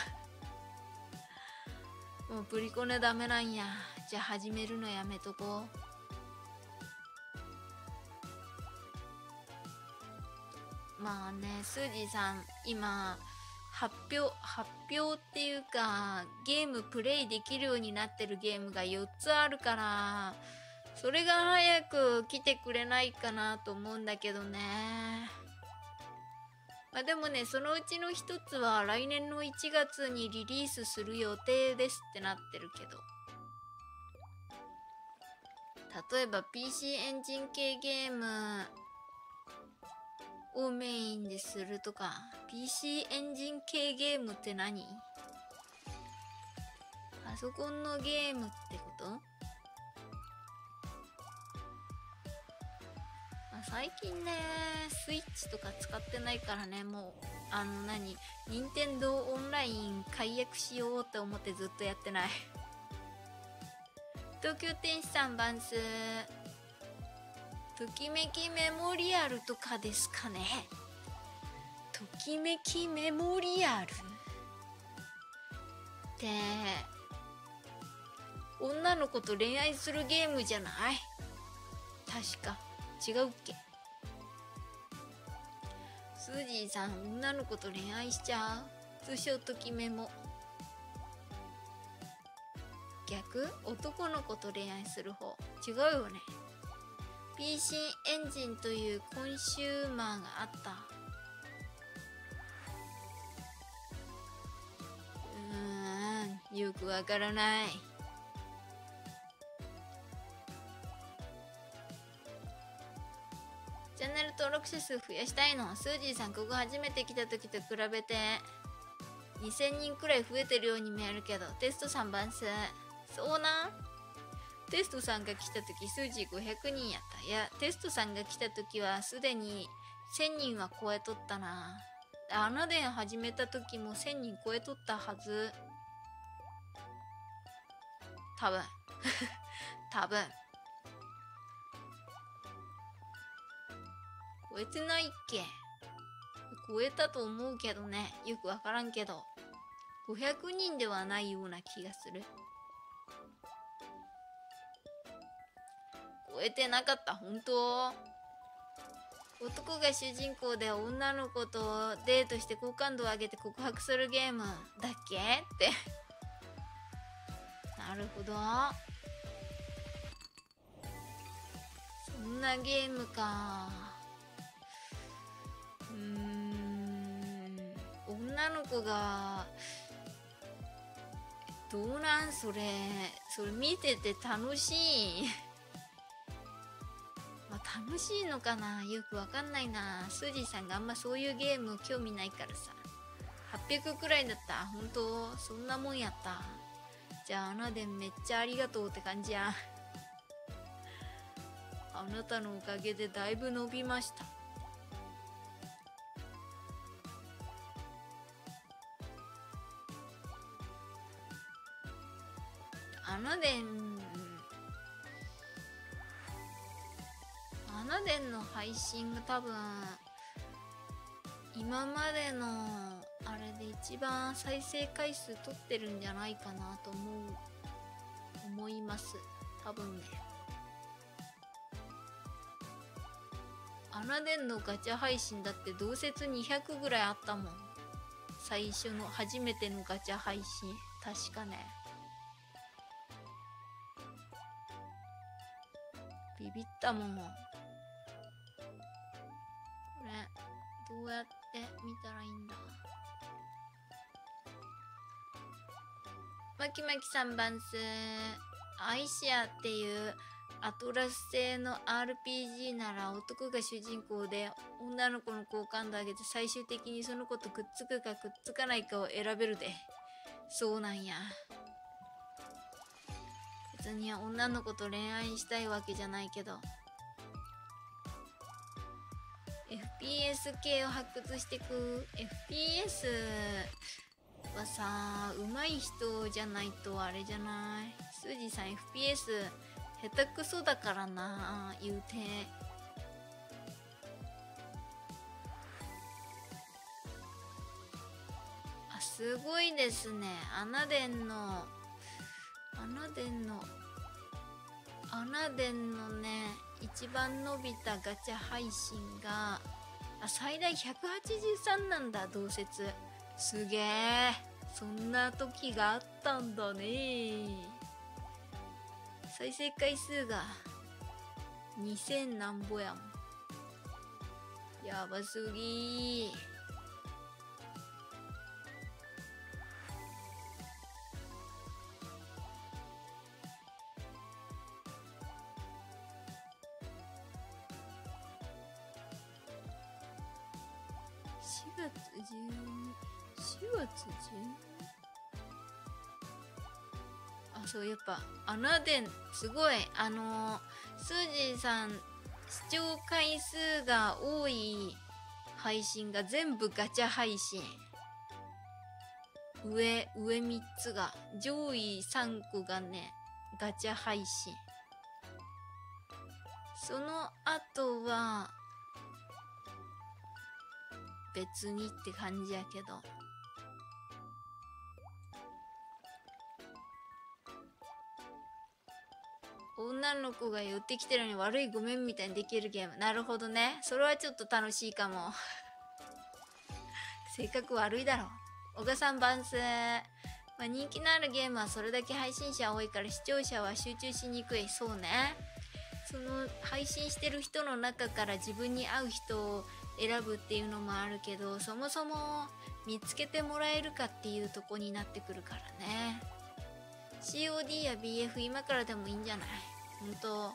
もうプリコネダメなんや。じゃあ始めるのやめとこう。まあね、スージーさん今発表発表っていうかゲームプレイできるようになってるゲームがよっつあるから、それが早く来てくれないかなと思うんだけどね。まあでもね、そのうちのひとつは来年のいちがつにリリースする予定ですってなってるけど、例えば ピーシー エンジン系ゲームをメインでするとか。 ピーシー エンジン系ゲームって何？パソコンのゲームってこと？まあ、最近ねスイッチとか使ってないからね、もうあの何任天堂オンライン解約しようって思ってずっとやってない。東京天使さんバンス。ときめきメモリアルとかですかね。ときめきメモリアルって女の子と恋愛するゲームじゃない？確か違うっけ。スージーさん女の子と恋愛しちゃう。通称ときメモ。逆？男の子と恋愛する方。違うよね。ピーシー エンジンというコンシューマーがあった。うーん、よくわからない。チャンネル登録者数増やしたいの。スージーさん、ここ初めて来た時と比べてにせんにんくらい増えてるように見えるけど。テストさんばん数。そうなん？テストさんが来た時数字ごひゃくにんやった。いや、テストさんが来た時はすでにせんにんは超えとったな。あのでん始めた時もせんにん超えとったはず。多分多分超えてないっけ。超えたと思うけどね、よくわからんけどごひゃくにんではないような気がする。超えてなかった、本当。男が主人公で女の子とデートして好感度を上げて告白するゲームだっけってなるほど、そんなゲームか。うーん、女の子がどうなんそれ。それ見てて楽しい楽しいのかな、よくわかんないな。スージーさんがあんまそういうゲーム興味ないからさ。はっぴゃくくらいだった。本当そんなもんやった。じゃああなでめっちゃありがとうって感じや。あなたのおかげでだいぶ伸びました。あなでんあななねんの配信が多分今までのあれで一番再生回数取ってるんじゃないかなと思う思います多分ね。あなでんのガチャ配信だって同説にひゃくぐらいあったもん。最初の初めてのガチャ配信確かね。ビビったもん。これどうやって見たらいいんだ。まきまきさんバンス、アイシアっていうアトラス製の アールピージー なら男が主人公で女の子の好感度上げて最終的にその子とくっつくかくっつかないかを選べるで。そうなんや。別に女の子と恋愛したいわけじゃないけど エフピーエス 系を発掘してく。 エフピーエス はさ上手い人じゃないとあれじゃない。スージーさん エフピーエス下手くそだからな言うて。あ、すごいですね。あなでんのあなでんのあなでんのね一番伸びたガチャ配信があ最大ひゃくはちじゅうさんなんだ同説。すげえ、そんな時があったんだね。再生回数がにせんなんぼやもん。やばすぎー。しがつじゅうににちそうやっぱあなでんすごいあのー、スージーさん視聴回数が多い配信が全部ガチャ配信。上上みっつが上位さんこがねガチャ配信。その後は別にって感じやけど。女の子が寄ってきてるのに悪いごめんみたいにできるゲーム。なるほどね。それはちょっと楽しいかも。性格悪いだろ。小賀さん万世、まあ、人気のあるゲームはそれだけ配信者多いから視聴者は集中しにくい。そうね。その配信してる人の中から自分に合う人を選ぶっていうのもあるけど、そもそも見つけてもらえるかっていうとこになってくるからね。シーオーディー や ビーエフ 今からでもいいんじゃない？ほんと。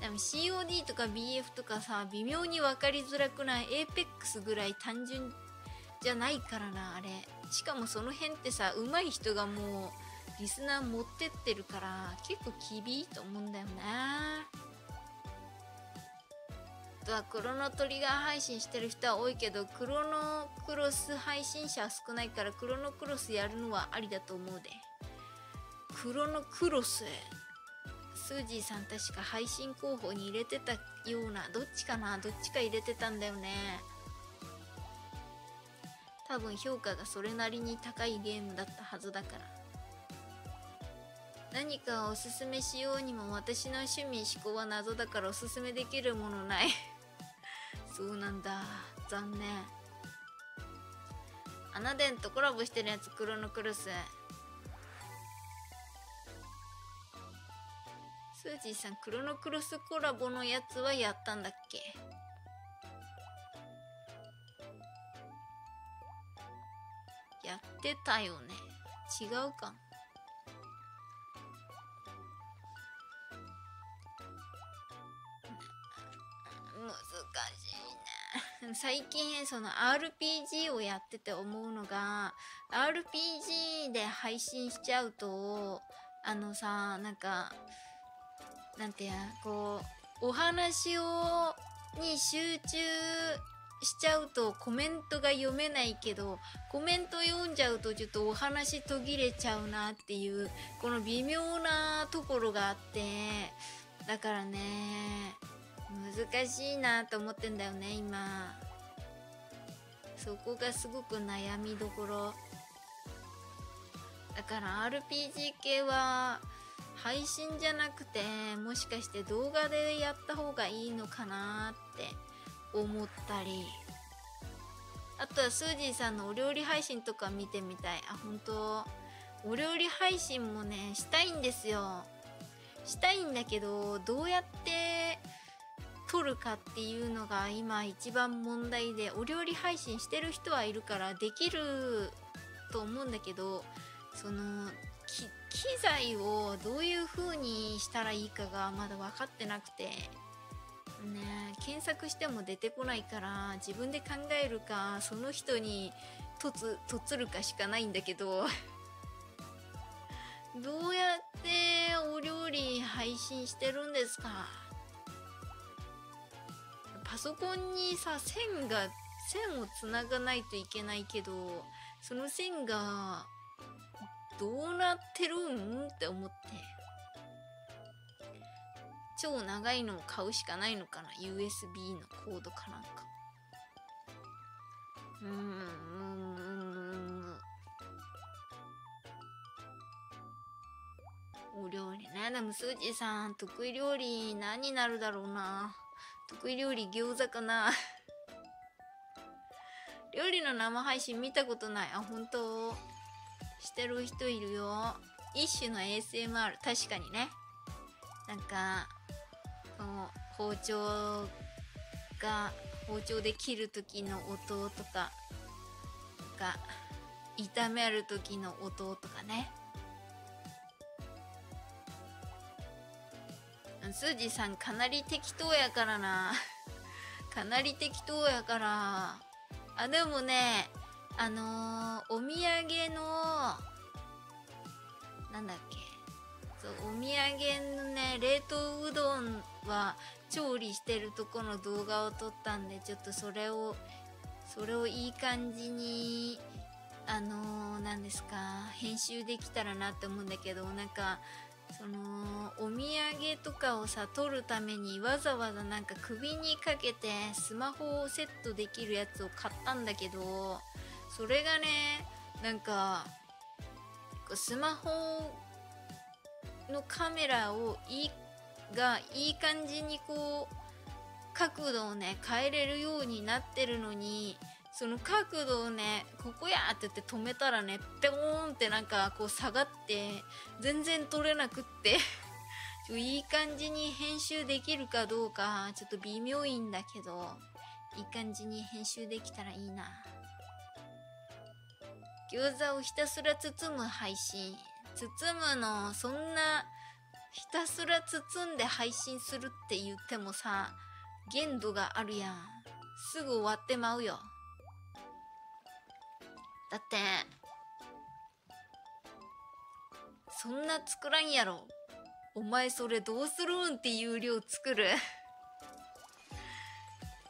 でも シーオーディー とか ビーエフ とかさ微妙に分かりづらくない？ エーペックス ぐらい単純じゃないからなあれ。しかもその辺ってさ上手い人がもうリスナー持ってってるから結構厳しいと思うんだよね。あとはクロノトリガー配信してる人は多いけどクロノクロス配信者は少ないからクロノクロスやるのはありだと思うで。クロノクロススージーさん確か配信候補に入れてたような。どっちかなどっちか入れてたんだよね。多分評価がそれなりに高いゲームだったはずだから。何かおすすめしようにも私の趣味思考は謎だからおすすめできるものない。そうなんだ残念。あなでんとコラボしてるやつクロノクロス。スージーさんクロノクロスコラボのやつはやったんだっけ。やってたよね。違うか。難しいね。最近その アールピージー をやってて思うのが アールピージー で配信しちゃうとあのさなんかなんてやこうお話をに集中しちゃうとコメントが読めないけどコメント読んじゃうとちょっとお話途切れちゃうなっていうこの微妙なところがあってだからね難しいなと思ってんだよね今。そこがすごく悩みどころだから アールピージー 系は配信じゃなくてもしかして動画でやった方がいいのかなって思ったり、あとはスージーさんのお料理配信とか見てみたい。あ、本当お料理配信もねしたいんですよ。したいんだけどどうやって撮るかっていうのが今一番問題で、お料理配信してる人はいるからできると思うんだけど、その機材をどういう風にしたらいいかがまだ分かってなくてね、検索しても出てこないから自分で考えるかその人にとつとつるかしかないんだけどどうやってお料理配信してるんですか。パソコンにさ線が線をつながないといけないけどその線がどうなってるんって思って超長いのを買うしかないのかな。 ユーエスビー のコードかなんか。うーん、うーん、お料理ね。でもスージーさん得意料理何になるだろうな。得意料理餃子かな料理の生配信見たことない。あ、本当してる人いるよ。一種の エーエスエムアール。 確かにね、なんかこの包丁が包丁で切る時の音とかが炒める時の音とかね。スージーさんかなり適当やからなかなり適当やから。あ、でもね、あのー、お土産のなんだっけ、そうお土産のね冷凍うどんは調理してるとこの動画を撮ったんで、ちょっとそれをそれをいい感じにあのー、なんですか編集できたらなって思うんだけど、なんかそのお土産とかをさ撮るためにわざわざなんか首にかけてスマホをセットできるやつを買ったんだけど、それがねなんかスマホのカメラをいいがいい感じにこう角度をね変えれるようになってるのに、その角度をねここやって言って止めたらねペコーンってなんかこう下がって全然撮れなくっていい感じに編集できるかどうかちょっと微妙いんだけど、いい感じに編集できたらいいな。餃子をひたすら包む配信。包むのそんなひたすら包んで配信するって言ってもさ限度があるやん。すぐ終わってまうよ。だってそんな作らんやろ。お前それどうするんっていう量作る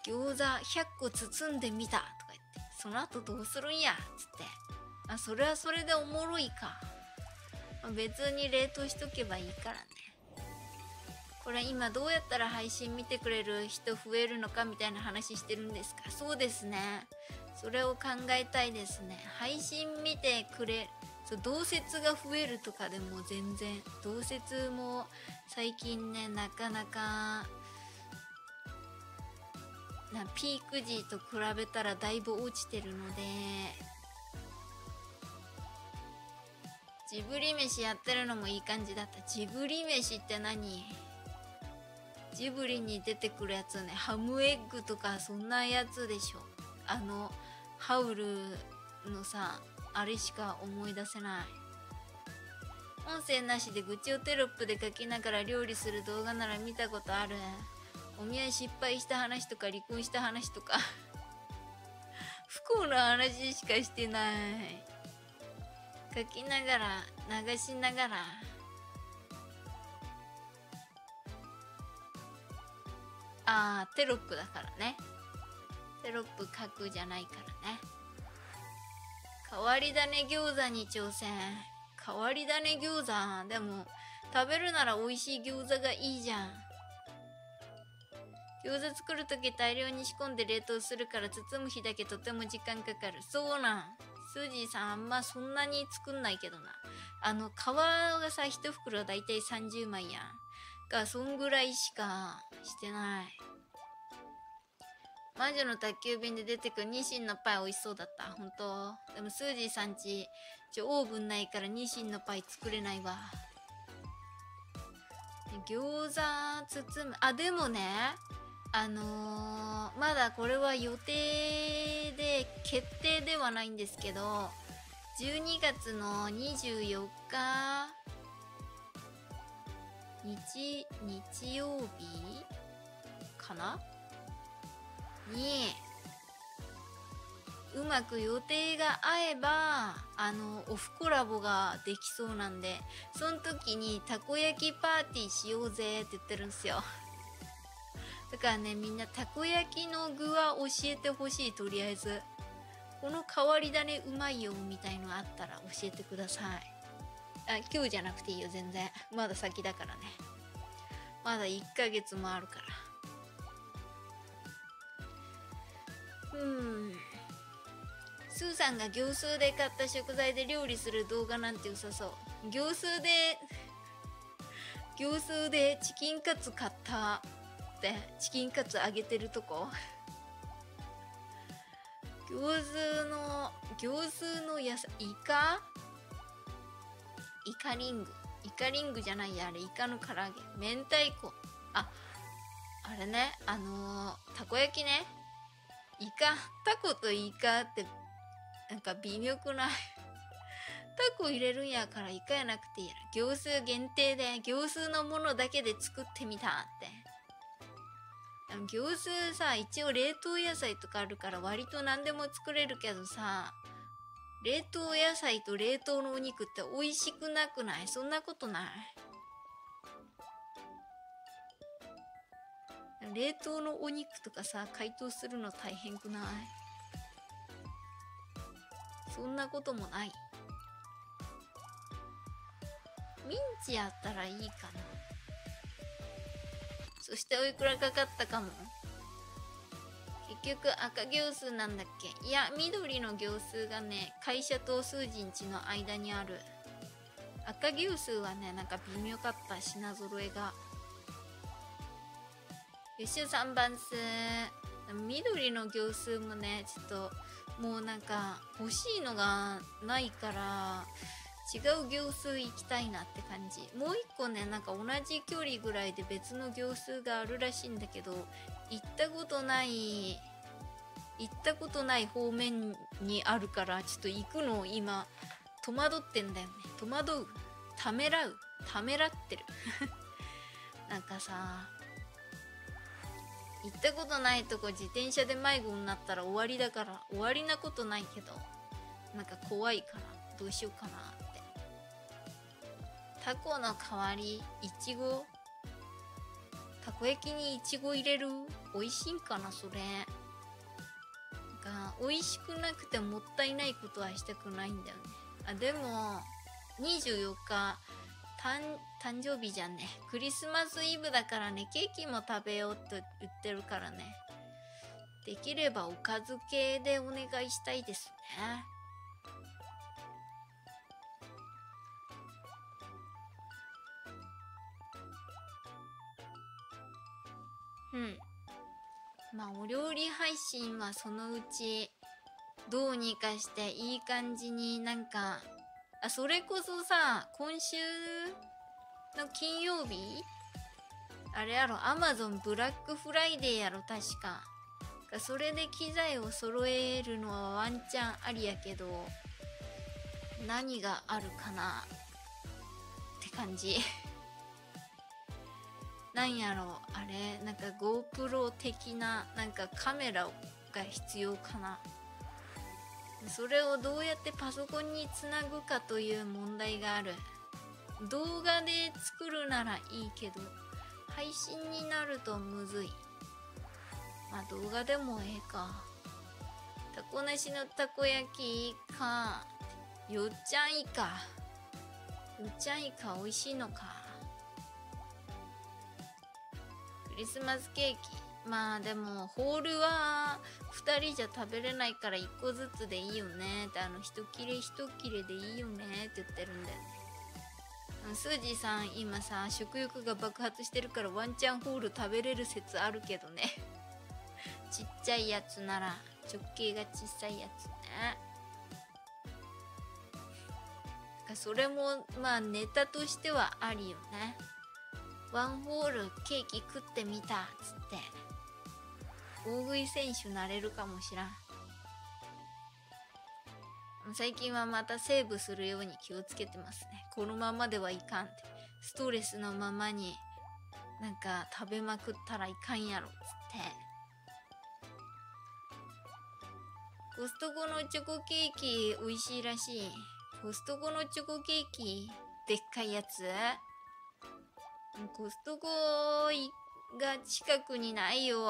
餃子ひゃっこ包んでみたとか言ってその後どうするんやっつって、あそれはそれでおもろいか、別に冷凍しとけばいいからね。これ今どうやったら配信見てくれる人増えるのかみたいな話してるんですか。そうですね、それを考えたいですね。配信見てくれそう同説が増えるとかでも全然、同説も最近ねなかなかなピーク時と比べたらだいぶ落ちてるので、ジブリ飯やってるのもいい感じだった。ジブリ飯って何？ジブリに出てくるやつね。ハムエッグとかそんなやつでしょ。あのハウルのさあれしか思い出せない。音声なしで愚痴をテロップで書きながら料理する動画なら見たことある。お見合い失敗した話とか離婚した話とか不幸な話しかしてない。書きながら流しながらあーテロップだからね。テロップ書くじゃないからね。変わり種餃子に挑戦。変わり種餃子でも食べるなら美味しい餃子がいいじゃん。餃子作るとき大量に仕込んで冷凍するから包む日だけとても時間かかる。そうなん。スージーさんあんまそんなに作んないけどな。あの皮がさ一袋だいたいさんじゅうまいやん。がそんぐらいしかしてない。魔女の宅急便で出てくるニシンのパイ美味しそうだった。本当。でもスージーさんちちょオーブンないからニシンのパイ作れないわ。餃子包む。あ、でもね、あのー、まだこれは予定で決定ではないんですけど、じゅうにがつのにじゅうよっか日日曜日かなにうまく予定が合えばあのオフコラボができそうなんで、その時にたこ焼きパーティーしようぜって言ってるんですよ。だからね、みんなたこ焼きの具は教えてほしい。とりあえずこの代わりだね、うまいよみたいのあったら教えてください。あ、今日じゃなくていいよ、全然まだ先だからね。まだいっかげつもあるから。うーん、スーさんが業数で買った食材で料理する動画なんて良さそう。業数で業数でチキンカツ買ったってチキンカツあげてるとこ業数の業数の野菜、イカイカリングイカリングじゃないや、あれイカの唐揚げ、明太子、ああれね、あのー、たこ焼きね、イカタコとイカってなんか微妙くないタコ入れるんやからイカやなくていいやら。業数限定で業数のものだけで作ってみたって。業数さ一応冷凍野菜とかあるから割と何でも作れるけどさ、冷凍野菜と冷凍のお肉って美味しくなくない？そんなことない？冷凍のお肉とかさ解凍するの大変くない？そんなこともない。ミンチやったらいいかな。そしておいくらかかったかも。結局赤行数なんだっけ？いや緑の行数がね、会社と数字んちの間にある。赤行数はねなんか微妙かった、品揃えが。よしゅさんばん数。緑の行数もねちょっともうなんか欲しいのがないから違う行数行きたいなって感じ。もう一個ねなんか同じ距離ぐらいで別の行数があるらしいんだけど、行ったことない行ったことない方面にあるからちょっと行くのを今戸惑ってんだよね。戸惑う、ためらう、ためらってるなんかさ、行ったことないとこ自転車で迷子になったら終わりだから、終わりなことないけどなんか怖いからどうしようかなって。タコの代わりいちご、たこ焼きにいちご入れる、美味しいんかなそれ。が美味しくなくてもったいないことはしたくないんだよね。あ、でもにじゅうよっか誕生日じゃんね。クリスマスイブだからね、ケーキも食べようと言ってるからね。できればおかず系でお願いしたいですね。うん。まあお料理配信はそのうちどうにかしていい感じになんか、あ、それこそさ、今週の金曜日あれやろ、アマゾンブラックフライデーやろ、確か。それで機材を揃えるのはワンチャンありやけど、何があるかなって感じ。なんやろ、あれ、なんか GoPro 的な、なんかカメラが必要かな。それをどうやってパソコンにつなぐかという問題がある。動画で作るならいいけど配信になるとむずい。まあ動画でもええか。タコなしのたこ焼きか、よっちゃんいか、よっちゃんいか美味しいのか。クリスマスケーキまあでもホールはふたりじゃ食べれないからいっこずつでいいよねって、あの一切れ一切れでいいよねって言ってるんだよね。スージーさん今さ食欲が爆発してるからワンチャンホール食べれる説あるけどねちっちゃいやつなら直径が小さいやつね。だからそれもまあネタとしてはありよね。ワンホールケーキ食ってみたっつって大食い選手なれるかもしらん。最近はまたセーブするように気をつけてますね。このままではいかんって、ストレスのままになんか食べまくったらいかんやろっつって。コストコのチョコケーキ美味しいらしい。コストコのチョコケーキでっかいやつ、コストコが近くにないよ。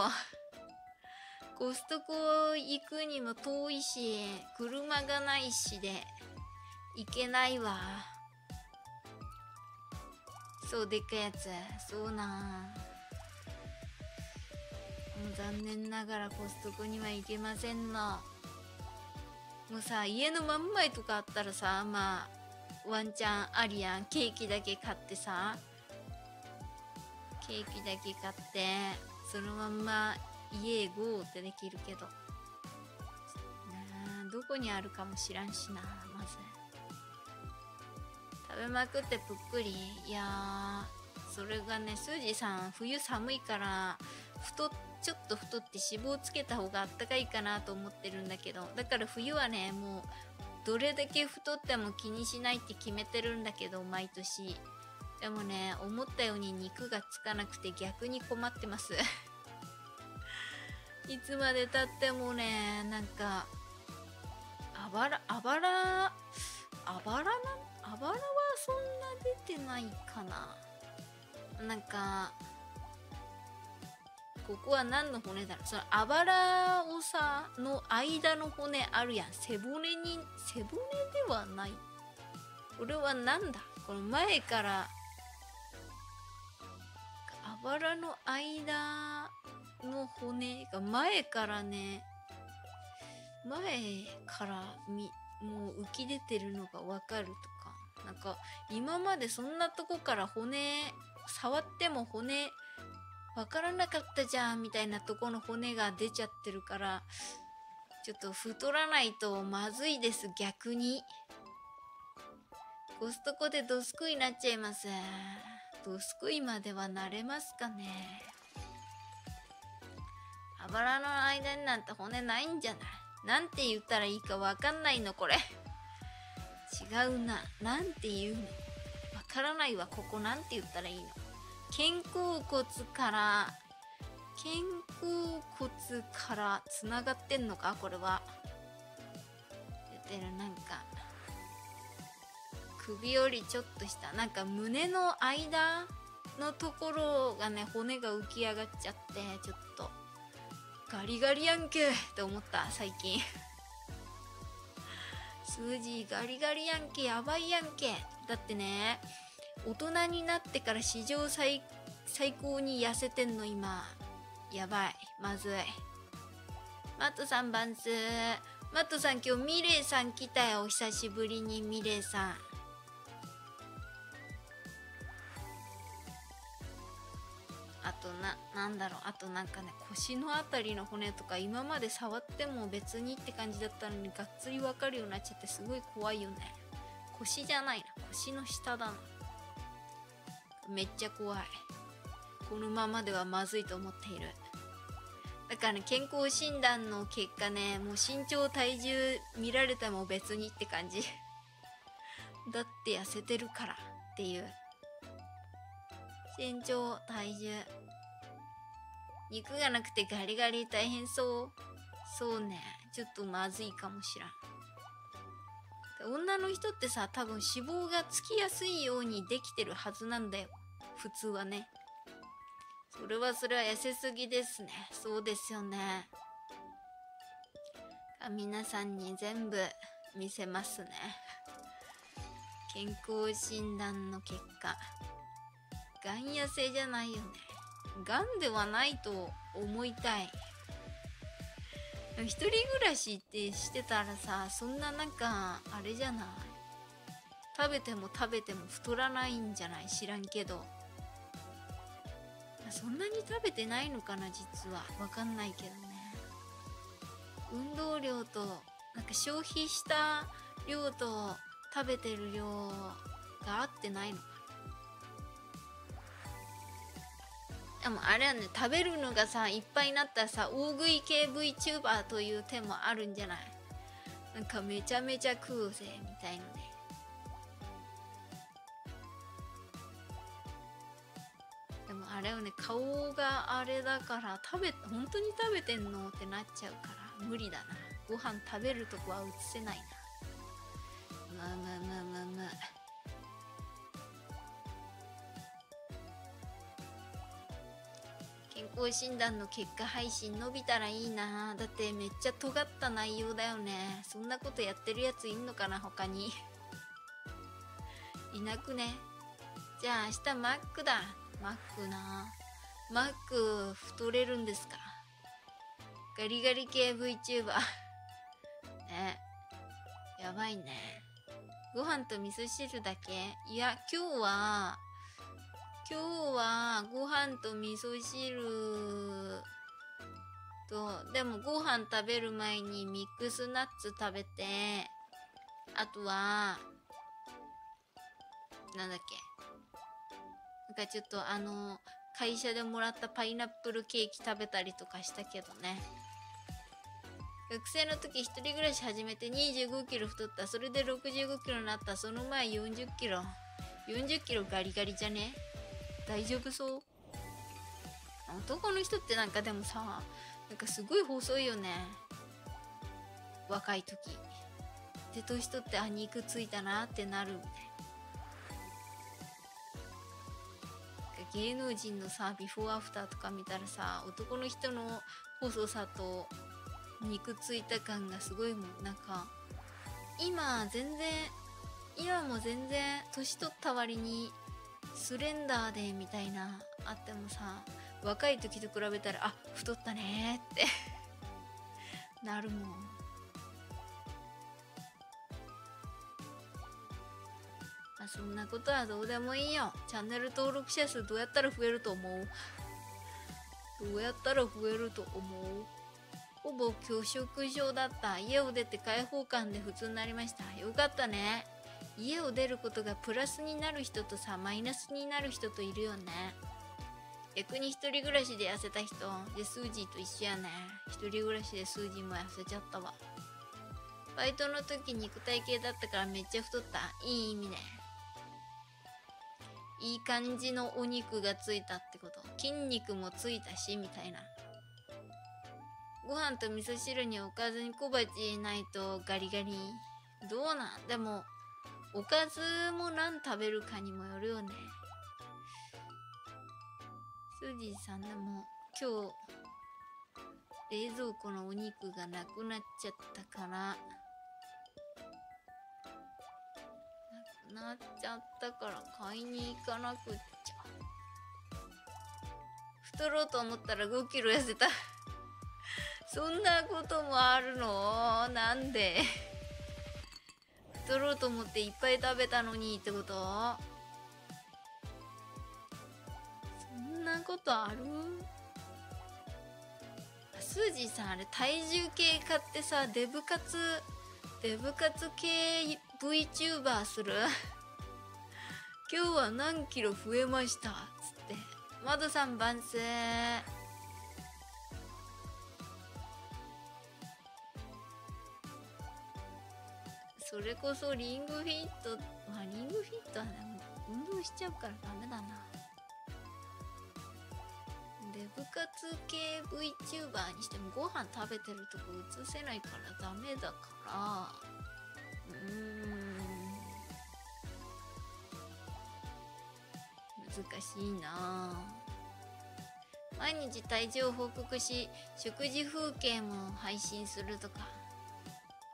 コストコ行くにも遠いし車がないしで行けないわ。そうでっかいやつ、そうなんもう残念ながらコストコには行けませんの。もうさ家の真ん前とかあったらさまあワンチャンありやん。ケーキだけ買ってさケーキだけ買ってそのまんま家へゴーってできるけど、どこにあるかも知らんしな。まず食べまくってぷっくり。いやーそれがねスージーさん冬寒いから太っちょっと太って脂肪をつけた方があったかいかなと思ってるんだけど、だから冬はねもうどれだけ太っても気にしないって決めてるんだけど毎年。でもね思ったように肉がつかなくて逆に困ってますいつまでたってもねなんかあばらあばらあばらなあばらはそんな出てないかな。なんかここは何の骨だろう。そのあばらをさの間の骨あるやん、背骨に。背骨ではない。これはなんだ、この前からあばらの間の骨が前からね前からみもう浮き出てるのがわかるとか、なんか今までそんなとこから骨触っても骨わからなかったじゃんみたいなとこの骨が出ちゃってるから、ちょっと太らないとまずいです。逆にコストコでドスクイになっちゃいます。ドスクイまではなれますかね。あばらの間になんて骨ないんじゃない。なんて言ったらいいかわかんないのこれ。違うな。なんて言うの。わからないわ。ここなんて言ったらいいの。肩甲骨から肩甲骨からつながってんのかこれは。出てるなんか首よりちょっと下なんか胸の間のところがね骨が浮き上がっちゃってちょっと。ガリガリやんけって思った最近数字ガリガリやんけやばいやんけ。だってね大人になってから史上 最, 最高に痩せてんの今。やばいまずい。マットさんバンス、マットさん今日ミレイさん来たよ久しぶりに。ミレイさんあとな、なんだろう、あとなんかね腰のあたりの骨とか今まで触っても別にって感じだったのにがっつり分かるようになっちゃってすごい怖いよね。腰じゃないな腰の下だな。めっちゃ怖い。このままではまずいと思っている。だからね健康診断の結果ねもう身長体重見られても別にって感じだって痩せてるからっていう。身長体重肉がなくてガリガリ大変そうそうね。ちょっとまずいかもしらん。女の人ってさ多分脂肪がつきやすいようにできてるはずなんだよ普通はね。それはそれは痩せすぎですね。そうですよね。皆さんに全部見せますね健康診断の結果。がんや性じゃないよね。がんではないと思いたい。一人暮らしってしてたらさ、そんななんかあれじゃない、食べても食べても太らないんじゃない？知らんけど。そんなに食べてないのかな、実は。わかんないけどね。運動量と、なんか消費した量と食べてる量が合ってないのかな。でもあれはね、食べるのがさ、いっぱいになったらさ、大食い系 VTuber という手もあるんじゃない？なんかめちゃめちゃ食うぜ、みたいなね。あれはね、顔があれだから食べ本当に食べてんのってなっちゃうから無理だな。ご飯食べるとこは映せないな。まあまあまあまあまあ。健康診断の結果配信伸びたらいいな。だってめっちゃ尖った内容だよね。そんなことやってるやついんのかな、他に。いなくね。じゃあ明日マックだ。マックなぁ。マック太れるんですか？ガリガリ系 VTuber ね、やばいね。ご飯と味噌汁だけ？いや、今日は今日はご飯と味噌汁と、でもご飯食べる前にミックスナッツ食べて、あとはなんだっけ、なんかちょっとあの会社でもらったパイナップルケーキ食べたりとかしたけどね。学生の時一人暮らし始めてにじゅうごキロ太った。それでろくじゅうごキロになった。その前よんじゅっキロ。よんじゅっキロガリガリじゃね？大丈夫そう？男の人ってなんかでもさ、なんかすごい細いよね、若い時で。年取ってあ肉ついたなってなるみたいな。芸能人のさ、ビフォーアフターとか見たらさ、男の人の細さと肉ついた感がすごいもん。なんか今全然今も全然年取った割にスレンダーでみたいなあってもさ、若い時と比べたらあ太ったねってなるもん。そんなことはどうでもいいよ。チャンネル登録者数どうやったら増えると思う？どうやったら増えると思う？ほぼ拒食症だった。家を出て開放感で普通になりました。よかったね。家を出ることがプラスになる人とさ、マイナスになる人といるよね。逆に一人暮らしで痩せた人で、スージーと一緒やね。一人暮らしでスージーも痩せちゃったわ。バイトの時肉体系だったからめっちゃ太った。いい意味ね。いい感じのお肉がついたってこと。筋肉もついたしみたいな。ご飯と味噌汁におかずに小鉢ないとガリガリ。どうなん？でもおかずも何食べるかにもよるよね。スージーさんでも今日冷蔵庫のお肉がなくなっちゃったからなっちゃったから買いに行かなくっちゃ。太ろうと思ったらごキロ痩せたそんなこともあるの？なんで太ろうと思っていっぱい食べたのにってこと？そんなことある？スージーさんあれ体重計買ってさ、デブ活デブ活系VTuber する今日は何キロ増えましたっつって。まどさん万世。それこそリングフィット、まあリングフィットはね運動しちゃうからダメだな。デブ活系 VTuber にしてもご飯食べてるとこ映せないからダメだから、うーん、難しいなぁ。毎日体重を報告し、食事風景も配信するとか。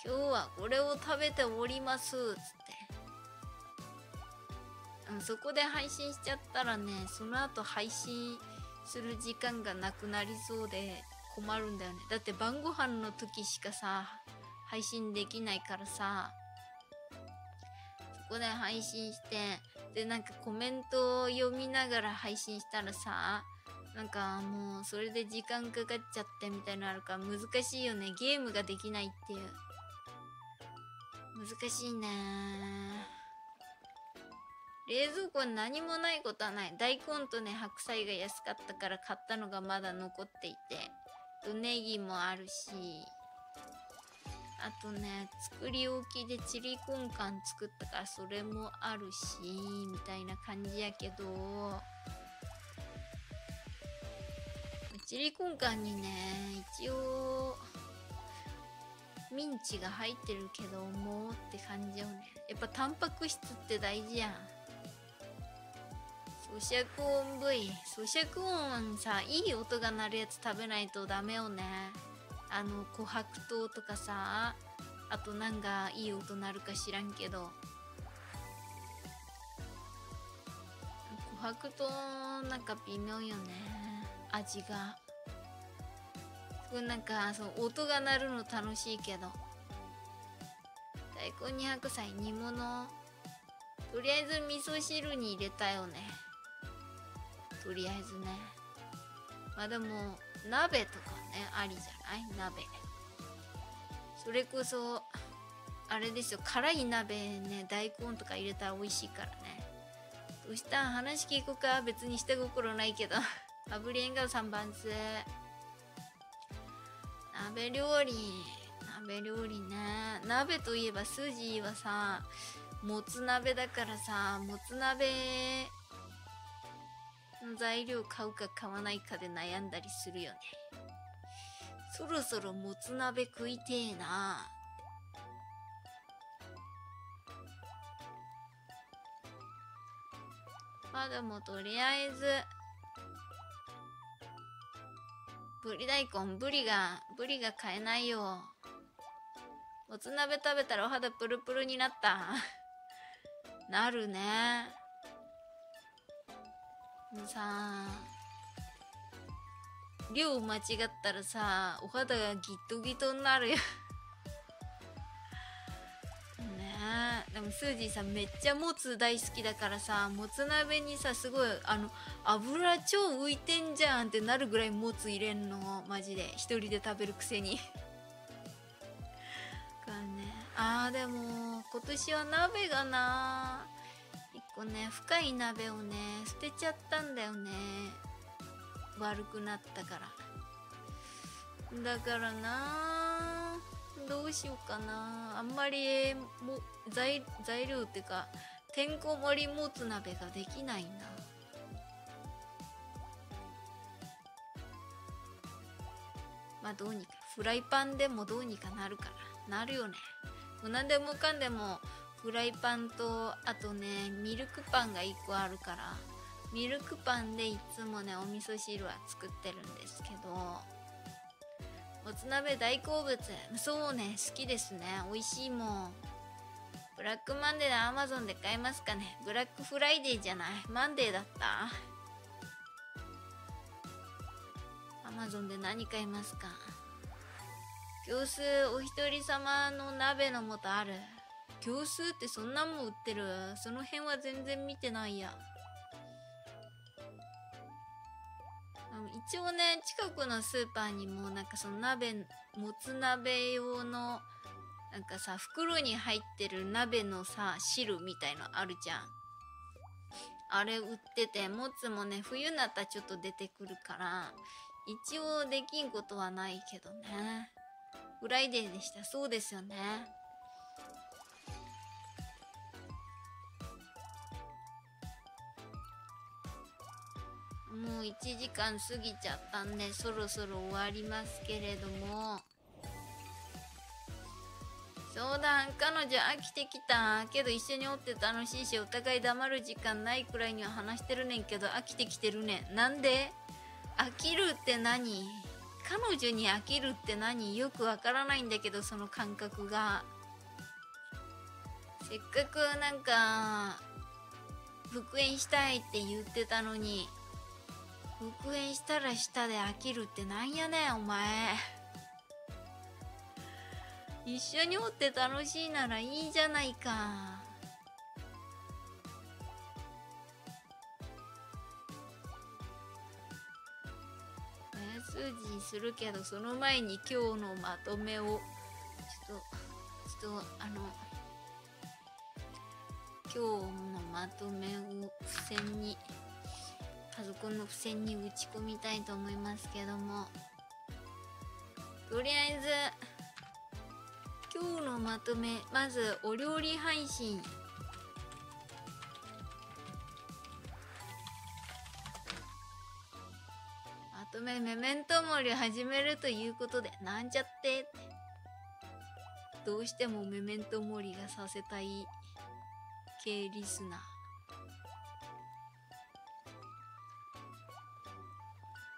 今日はこれを食べておりますっつって。そこで配信しちゃったらね、その後配信する時間がなくなりそうで困るんだよね。だって晩ご飯の時しかさ配信できないからさ、そこで配信してでなんかコメントを読みながら配信したらさ、なんかもうそれで時間かかっちゃってみたいなのあるから難しいよね。ゲームができないっていう難しいね。冷蔵庫に何もないことはない。大根とね白菜が安かったから買ったのがまだ残っていて、とネギもあるし、あとね作り置きでチリコンカン作ったからそれもあるしみたいな感じやけど、チリコンカンにね一応ミンチが入ってるけどもうって感じよね。やっぱタンパク質って大事やん。咀嚼音 V 咀嚼音さ、いい音が鳴るやつ食べないとダメよね。あの琥珀糖とかさ、あとなんかいい音鳴るか知らんけど琥珀糖なんか微妙よね、味が。なんかそう音が鳴るの楽しいけど。大根に白菜煮物、とりあえず味噌汁に入れたよね。とりあえずね。まあでも鍋とかねありじゃない？鍋。それこそあれですよ、辛い鍋ね大根とか入れたら美味しいからね。どうしたん話聞くか、別に下心ないけど。アブリエンガウさんばんせい。鍋料理。鍋料理ね。鍋といえばスージーはさ、もつ鍋だからさ、もつ鍋の材料買うか買わないかで悩んだりするよね。そろそろもつ鍋食いてえな。まあでもとりあえず、ブリ大根、ブリが、ブリが買えないよ。もつ鍋食べたらお肌プルプルになった。なるね。もうさ、量間違ったらさ、お肌がギットギトになるよ。ねえ。でもスージーさ、めっちゃもつ大好きだからさ、もつ鍋にさ、すごい、あの、油超浮いてんじゃんってなるぐらいもつ入れんの。マジで。一人で食べるくせに。かね。あーでも、今年は鍋がなー。一個ね、深い鍋をね、捨てちゃったんだよね。悪くなったから。だからなー。どうしようかな。あんまりも 材, 材料っていうかてんこ盛りもつ鍋ができないな。まあどうにかフライパンでもどうにかなるからなるよね。もう何でもかんでもフライパンと、あとねミルクパンがいっこあるから、ミルクパンでいつもねお味噌汁は作ってるんですけど。もつ鍋大好物。そうね、好きですね。美味しいもん。ブラックマンデーでアマゾンで買えますかね。ブラックフライデーじゃない。マンデーだった。アマゾンで何買いますか。業数お一人様の鍋の素ある。業数ってそんなもん売ってる。その辺は全然見てないや。一応ね近くのスーパーにもなんかその鍋、もつ鍋用のなんかさ袋に入ってる鍋のさ汁みたいのあるじゃん。あれ売ってて、もつもね冬になったらちょっと出てくるから一応できんことはないけどね。フライデーでした。そうですよね。もういちじかん過ぎちゃったんでそろそろ終わりますけれども、そうだ、彼女飽きてきたけど一緒におって楽しいし、お互い黙る時間ないくらいには話してるねんけど飽きてきてるねん。なんで飽きるって何？彼女に飽きるって何？よくわからないんだけど、その感覚が。せっかくなんか復縁したいって言ってたのに復縁したらしたで飽きるってなんやねんお前。一緒におって楽しいならいいじゃないか。数字にするけど、その前に今日のまとめをちょっとちょっとあの今日のまとめを付箋に、パソコンの付箋に打ち込みたいと思いますけども、とりあえず今日のまとめ、まずお料理配信。メメントモリを始めるということで、なんちゃってってどうしてもメメントモリがさせたい系リスナー。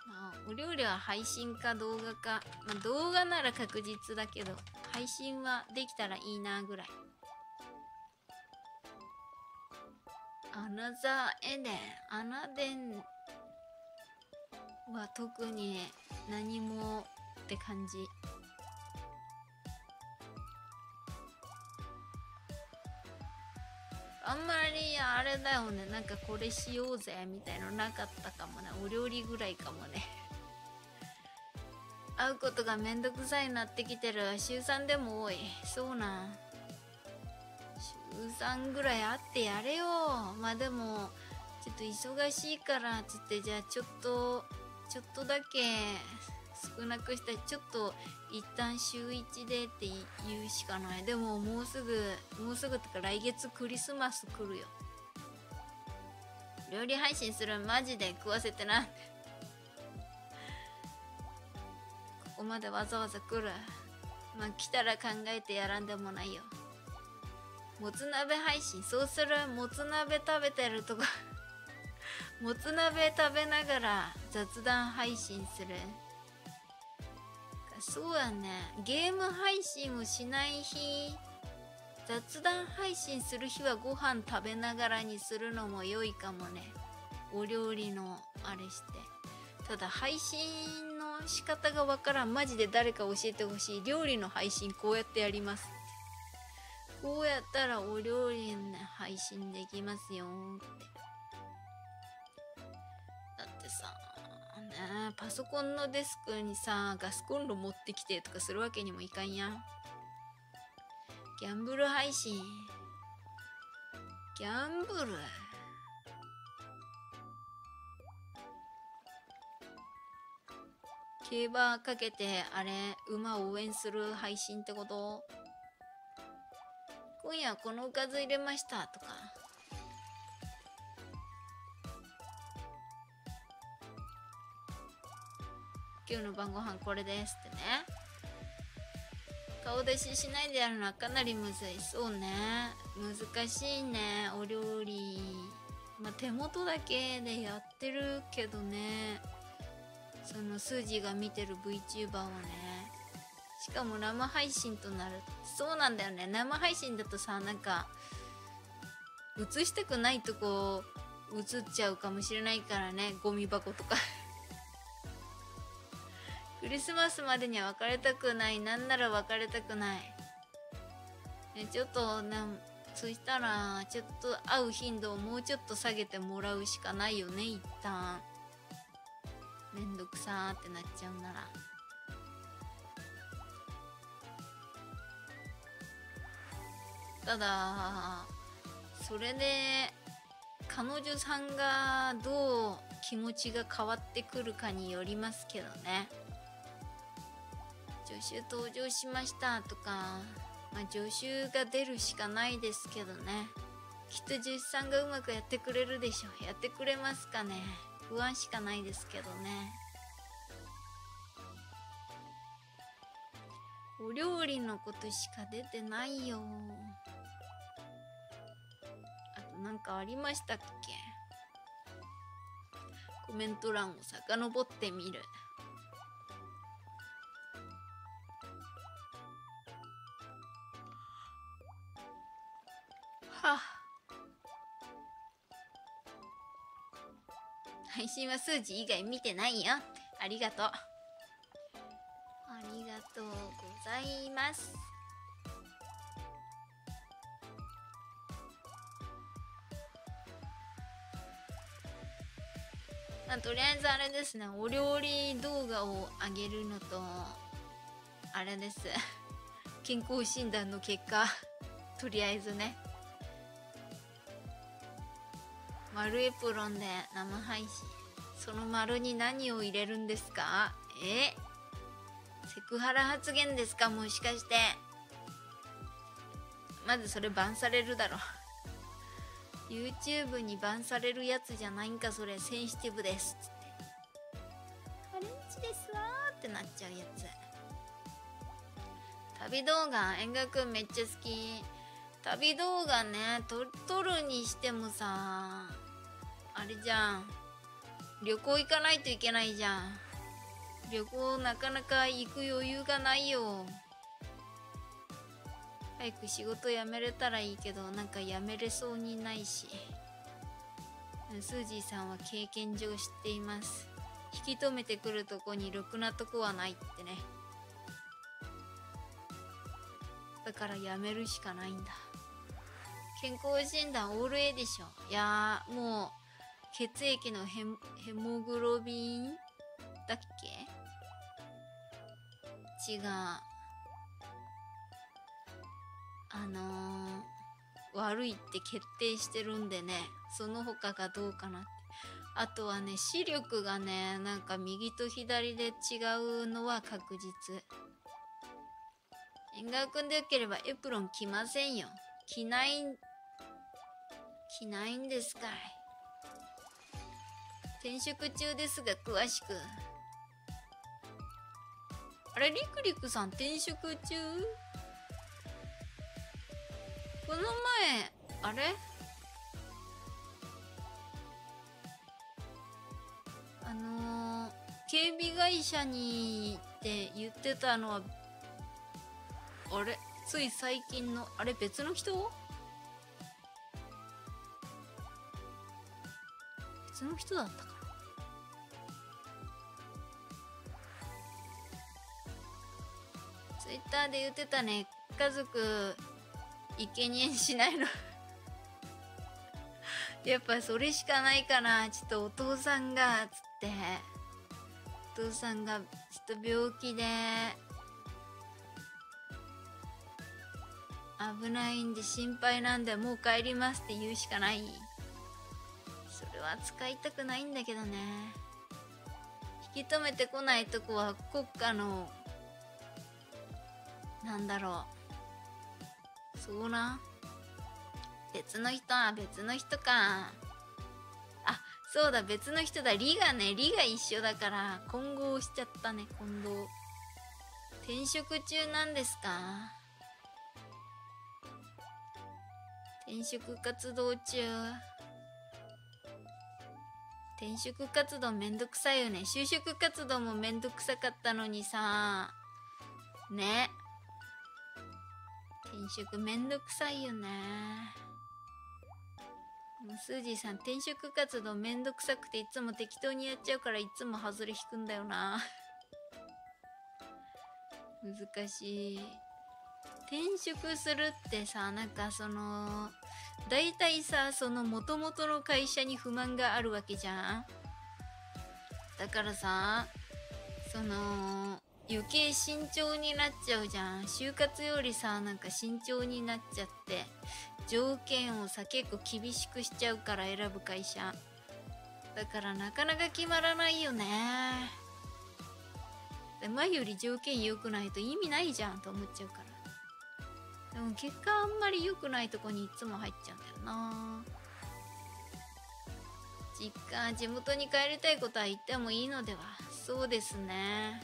まあお料理は配信か動画か、まあ、動画なら確実だけど配信はできたらいいなぐらい。アナザーエデン、アナデンは特に何もって感じ。あんまりあれだよね、なんかこれしようぜみたいのなかったかもね。お料理ぐらいかもね。会うことがめんどくさいなってきてる。週さんでも多い。そうなん、週さんぐらい会ってやれよ。まあでもちょっと忙しいからつって、じゃあちょっとちょっとだけ少なくしたら、ちょっと一旦週いちでって言うしかない。でももうすぐもうすぐとか来月クリスマス来るよ。料理配信する、マジで食わせてな。ここまでわざわざ来る。まあ来たら考えてやらんでもないよ。もつ鍋配信、そうする。もつ鍋食べてるとかもつ鍋食べながら雑談配信する。そうやね、ゲーム配信をしない日、雑談配信する日はご飯食べながらにするのも良いかもね。お料理のあれして。ただ配信の仕方がわからん。マジで誰か教えてほしい。料理の配信こうやってやります、こうやったらお料理の配信できますよって。さあね、パソコンのデスクにさ、ガスコンロ持ってきてとかするわけにもいかんやん。ギャンブル配信、ギャンブル競馬かけて、あれ馬を応援する配信ってこと。今夜このおかず入れましたとか。今日の晩ご飯これですってね。顔出ししないでやるのはかなりむずい。そうね、難しいねお料理。まあ、手元だけでやってるけどね、その数字が見てる VTuber をね。しかも生配信となると、そうなんだよね、生配信だとさ、なんか映したくないとこ映っちゃうかもしれないからね。ゴミ箱とかクリスマスまでには別れたくない。なんなら別れたくない。え、ちょっとね、そしたらちょっと会う頻度をもうちょっと下げてもらうしかないよね、一旦。めんどくさーってなっちゃうなら。ただ、それで彼女さんがどう気持ちが変わってくるかによりますけどね。助手登場しましたとか、まあ、助手が出るしかないですけどね。きっと助手さんがうまくやってくれるでしょう。やってくれますかね。不安しかないですけどね。お料理のことしか出てないよ。あとなんかありましたっけ。コメント欄を遡ってみる。配信は数字以外見てないよ。ありがとう。ありがとうございます。まあ、とりあえずあれですね、お料理動画をあげるのと、あれです。健康診断の結果、とりあえずね。丸エプロンで生配信。その丸に何を入れるんですか？え？セクハラ発言ですか？もしかして。まずそれバンされるだろ。YouTube にバンされるやつじゃないんか、それセンシティブです。つって。オレンジですわーってなっちゃうやつ。旅動画、遠賀くんめっちゃ好き。旅動画ね、と、撮るにしてもさ、あれじゃん。旅行行かないといけないじゃん。旅行なかなか行く余裕がないよ。早く仕事辞めれたらいいけど、なんか辞めれそうにないし。スージーさんは経験上知っています。引き止めてくるとこにろくなとこはないってね。だから辞めるしかないんだ。健康診断オール A でしょ。いやー、もう、血液のヘモグロビンだっけ？違う。あのー、悪いって決定してるんでね、その他がどうかなって。あとはね、視力がね、なんか右と左で違うのは確実。縁側くんでよければエプロン着ませんよ。着ない、着ないんですから。転職中ですが、詳しく。あれ、リクリクさん転職中？この前、あれ？あのー、警備会社にって言ってたのは、あれ？つい最近の、あれ別の人？その人だったかな。ツイッターで言ってたね、家族生贄しないのやっぱそれしかないかな。ちょっとお父さんがつって、お父さんがちょっと病気で危ないんで心配なんで、もう帰りますって言うしかない。それは使いたくないんだけどね。引き止めてこないとこは国家の、なんだろう。そうな。別の人は別の人か。あ、そうだ、別の人だ。リがね、リが一緒だから、混合しちゃったね、混同。転職中なんですか？転職活動中。転職活動めんどくさいよね。就職活動もめんどくさかったのにさ。ね。転職めんどくさいよね。もうスージーさん、転職活動めんどくさくていつも適当にやっちゃうから、いつもハズレ引くんだよな。難しい。転職するってさ、なんかその、大体さ、その元々の会社に不満があるわけじゃん。だからさ、その、余計慎重になっちゃうじゃん。就活よりさ、なんか慎重になっちゃって、条件をさ、結構厳しくしちゃうから選ぶ会社。だからなかなか決まらないよね。で、前より条件良くないと意味ないじゃんと思っちゃうから。でも結果あんまり良くないとこにいつも入っちゃうんだよな。実家、地元に帰りたいことは言ってもいいのでは。そうですね。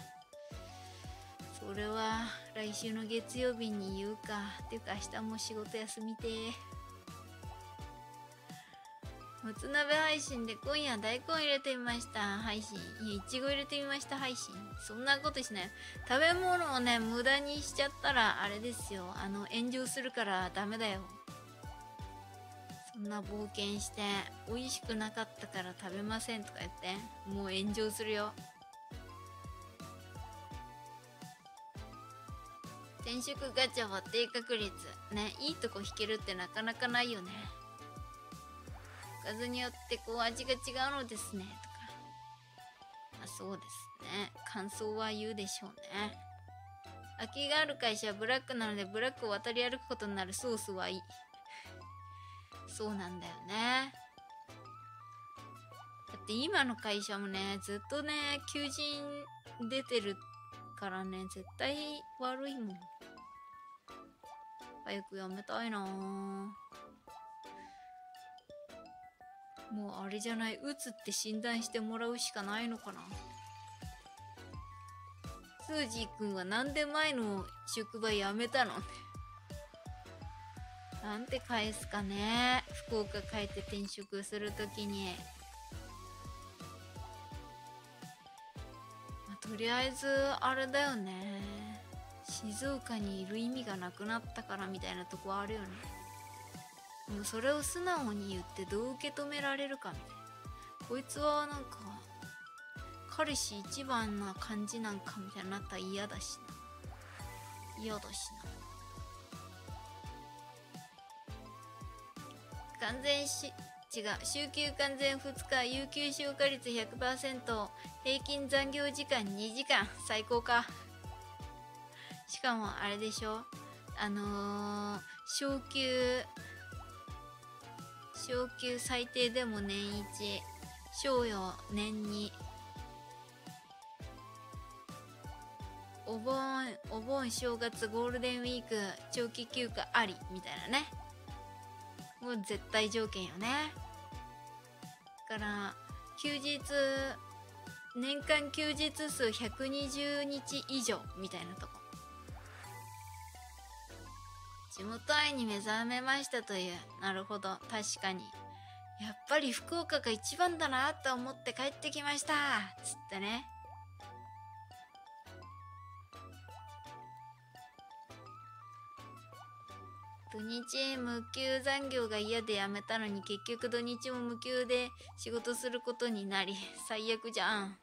それは来週の月曜日に言うか。ていうか明日も仕事休みて。もつ鍋配信で今夜大根入れてみました配信。いや、いちご入れてみました配信。そんなことしない。食べ物をね、無駄にしちゃったらあれですよ。あの、炎上するからダメだよ。そんな冒険して美味しくなかったから食べませんとか言ってもう炎上するよ。転職ガチャは低確率ね、いいとこ引けるってなかなかないよね。おかずによってこう味が違うのですねとか、あ、そうですね、感想は言うでしょうね。空きがある会社はブラックなのでブラックを渡り歩くことになる。ソースはいい。そうなんだよね。だって今の会社もね、ずっとね求人出てるからね、絶対悪いもん。早くやめたいな。もうあれじゃない、うつって診断してもらうしかないのかな。スージーくんはなんで前の職場辞めたのなんて返すかね。福岡帰って転職するときに、まあ、とりあえずあれだよね、静岡にいる意味がなくなったからみたいなとこあるよね。でもそれを素直に言ってどう受け止められるかみたいな。こいつはなんか彼氏一番な感じなんかみたいになったら嫌だしな、嫌だしな。完全し違う、週休完全ふつか、有給消化率 ひゃくパーセント、 平均残業時間にじかん、最高か。しかもあれでしょ、あのー、昇給昇給最低でも年いち、賞与年に、お盆、お盆、正月、ゴールデンウィーク、長期休暇ありみたいなね。もう絶対条件よね。だから休日、年間休日数ひゃくにじゅうにち以上みたいなとこ。地元愛に目覚めましたという。なるほど、確かにやっぱり福岡が一番だなと思って帰ってきましたつってね。土日無給残業が嫌で辞めたのに、結局土日も無給で仕事することになり、最悪じゃん。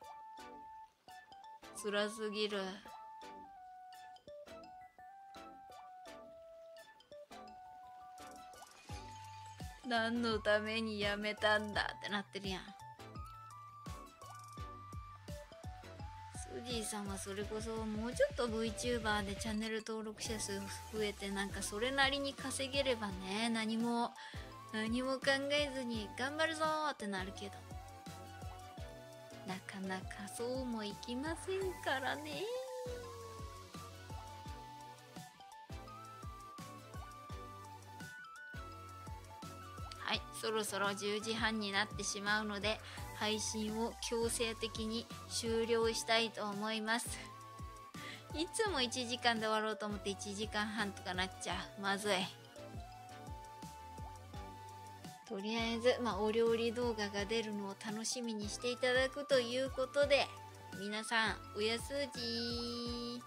辛すぎる。何のために辞めたんだってなってるやん。スージーさんはそれこそもうちょっと ブイチューバー でチャンネル登録者数増えて、なんかそれなりに稼げればね、何も何も考えずに頑張るぞーってなるけど、なかなかそうもいきませんからね。はい、そろそろじゅうじはんになってしまうので、配信を強制的に終了したいと思いますいつもいちじかんで終わろうと思っていちじかんはんとかなっちゃう。まずい。とりあえず、まあ、お料理動画が出るのを楽しみにしていただくということで、皆さんおやすみ。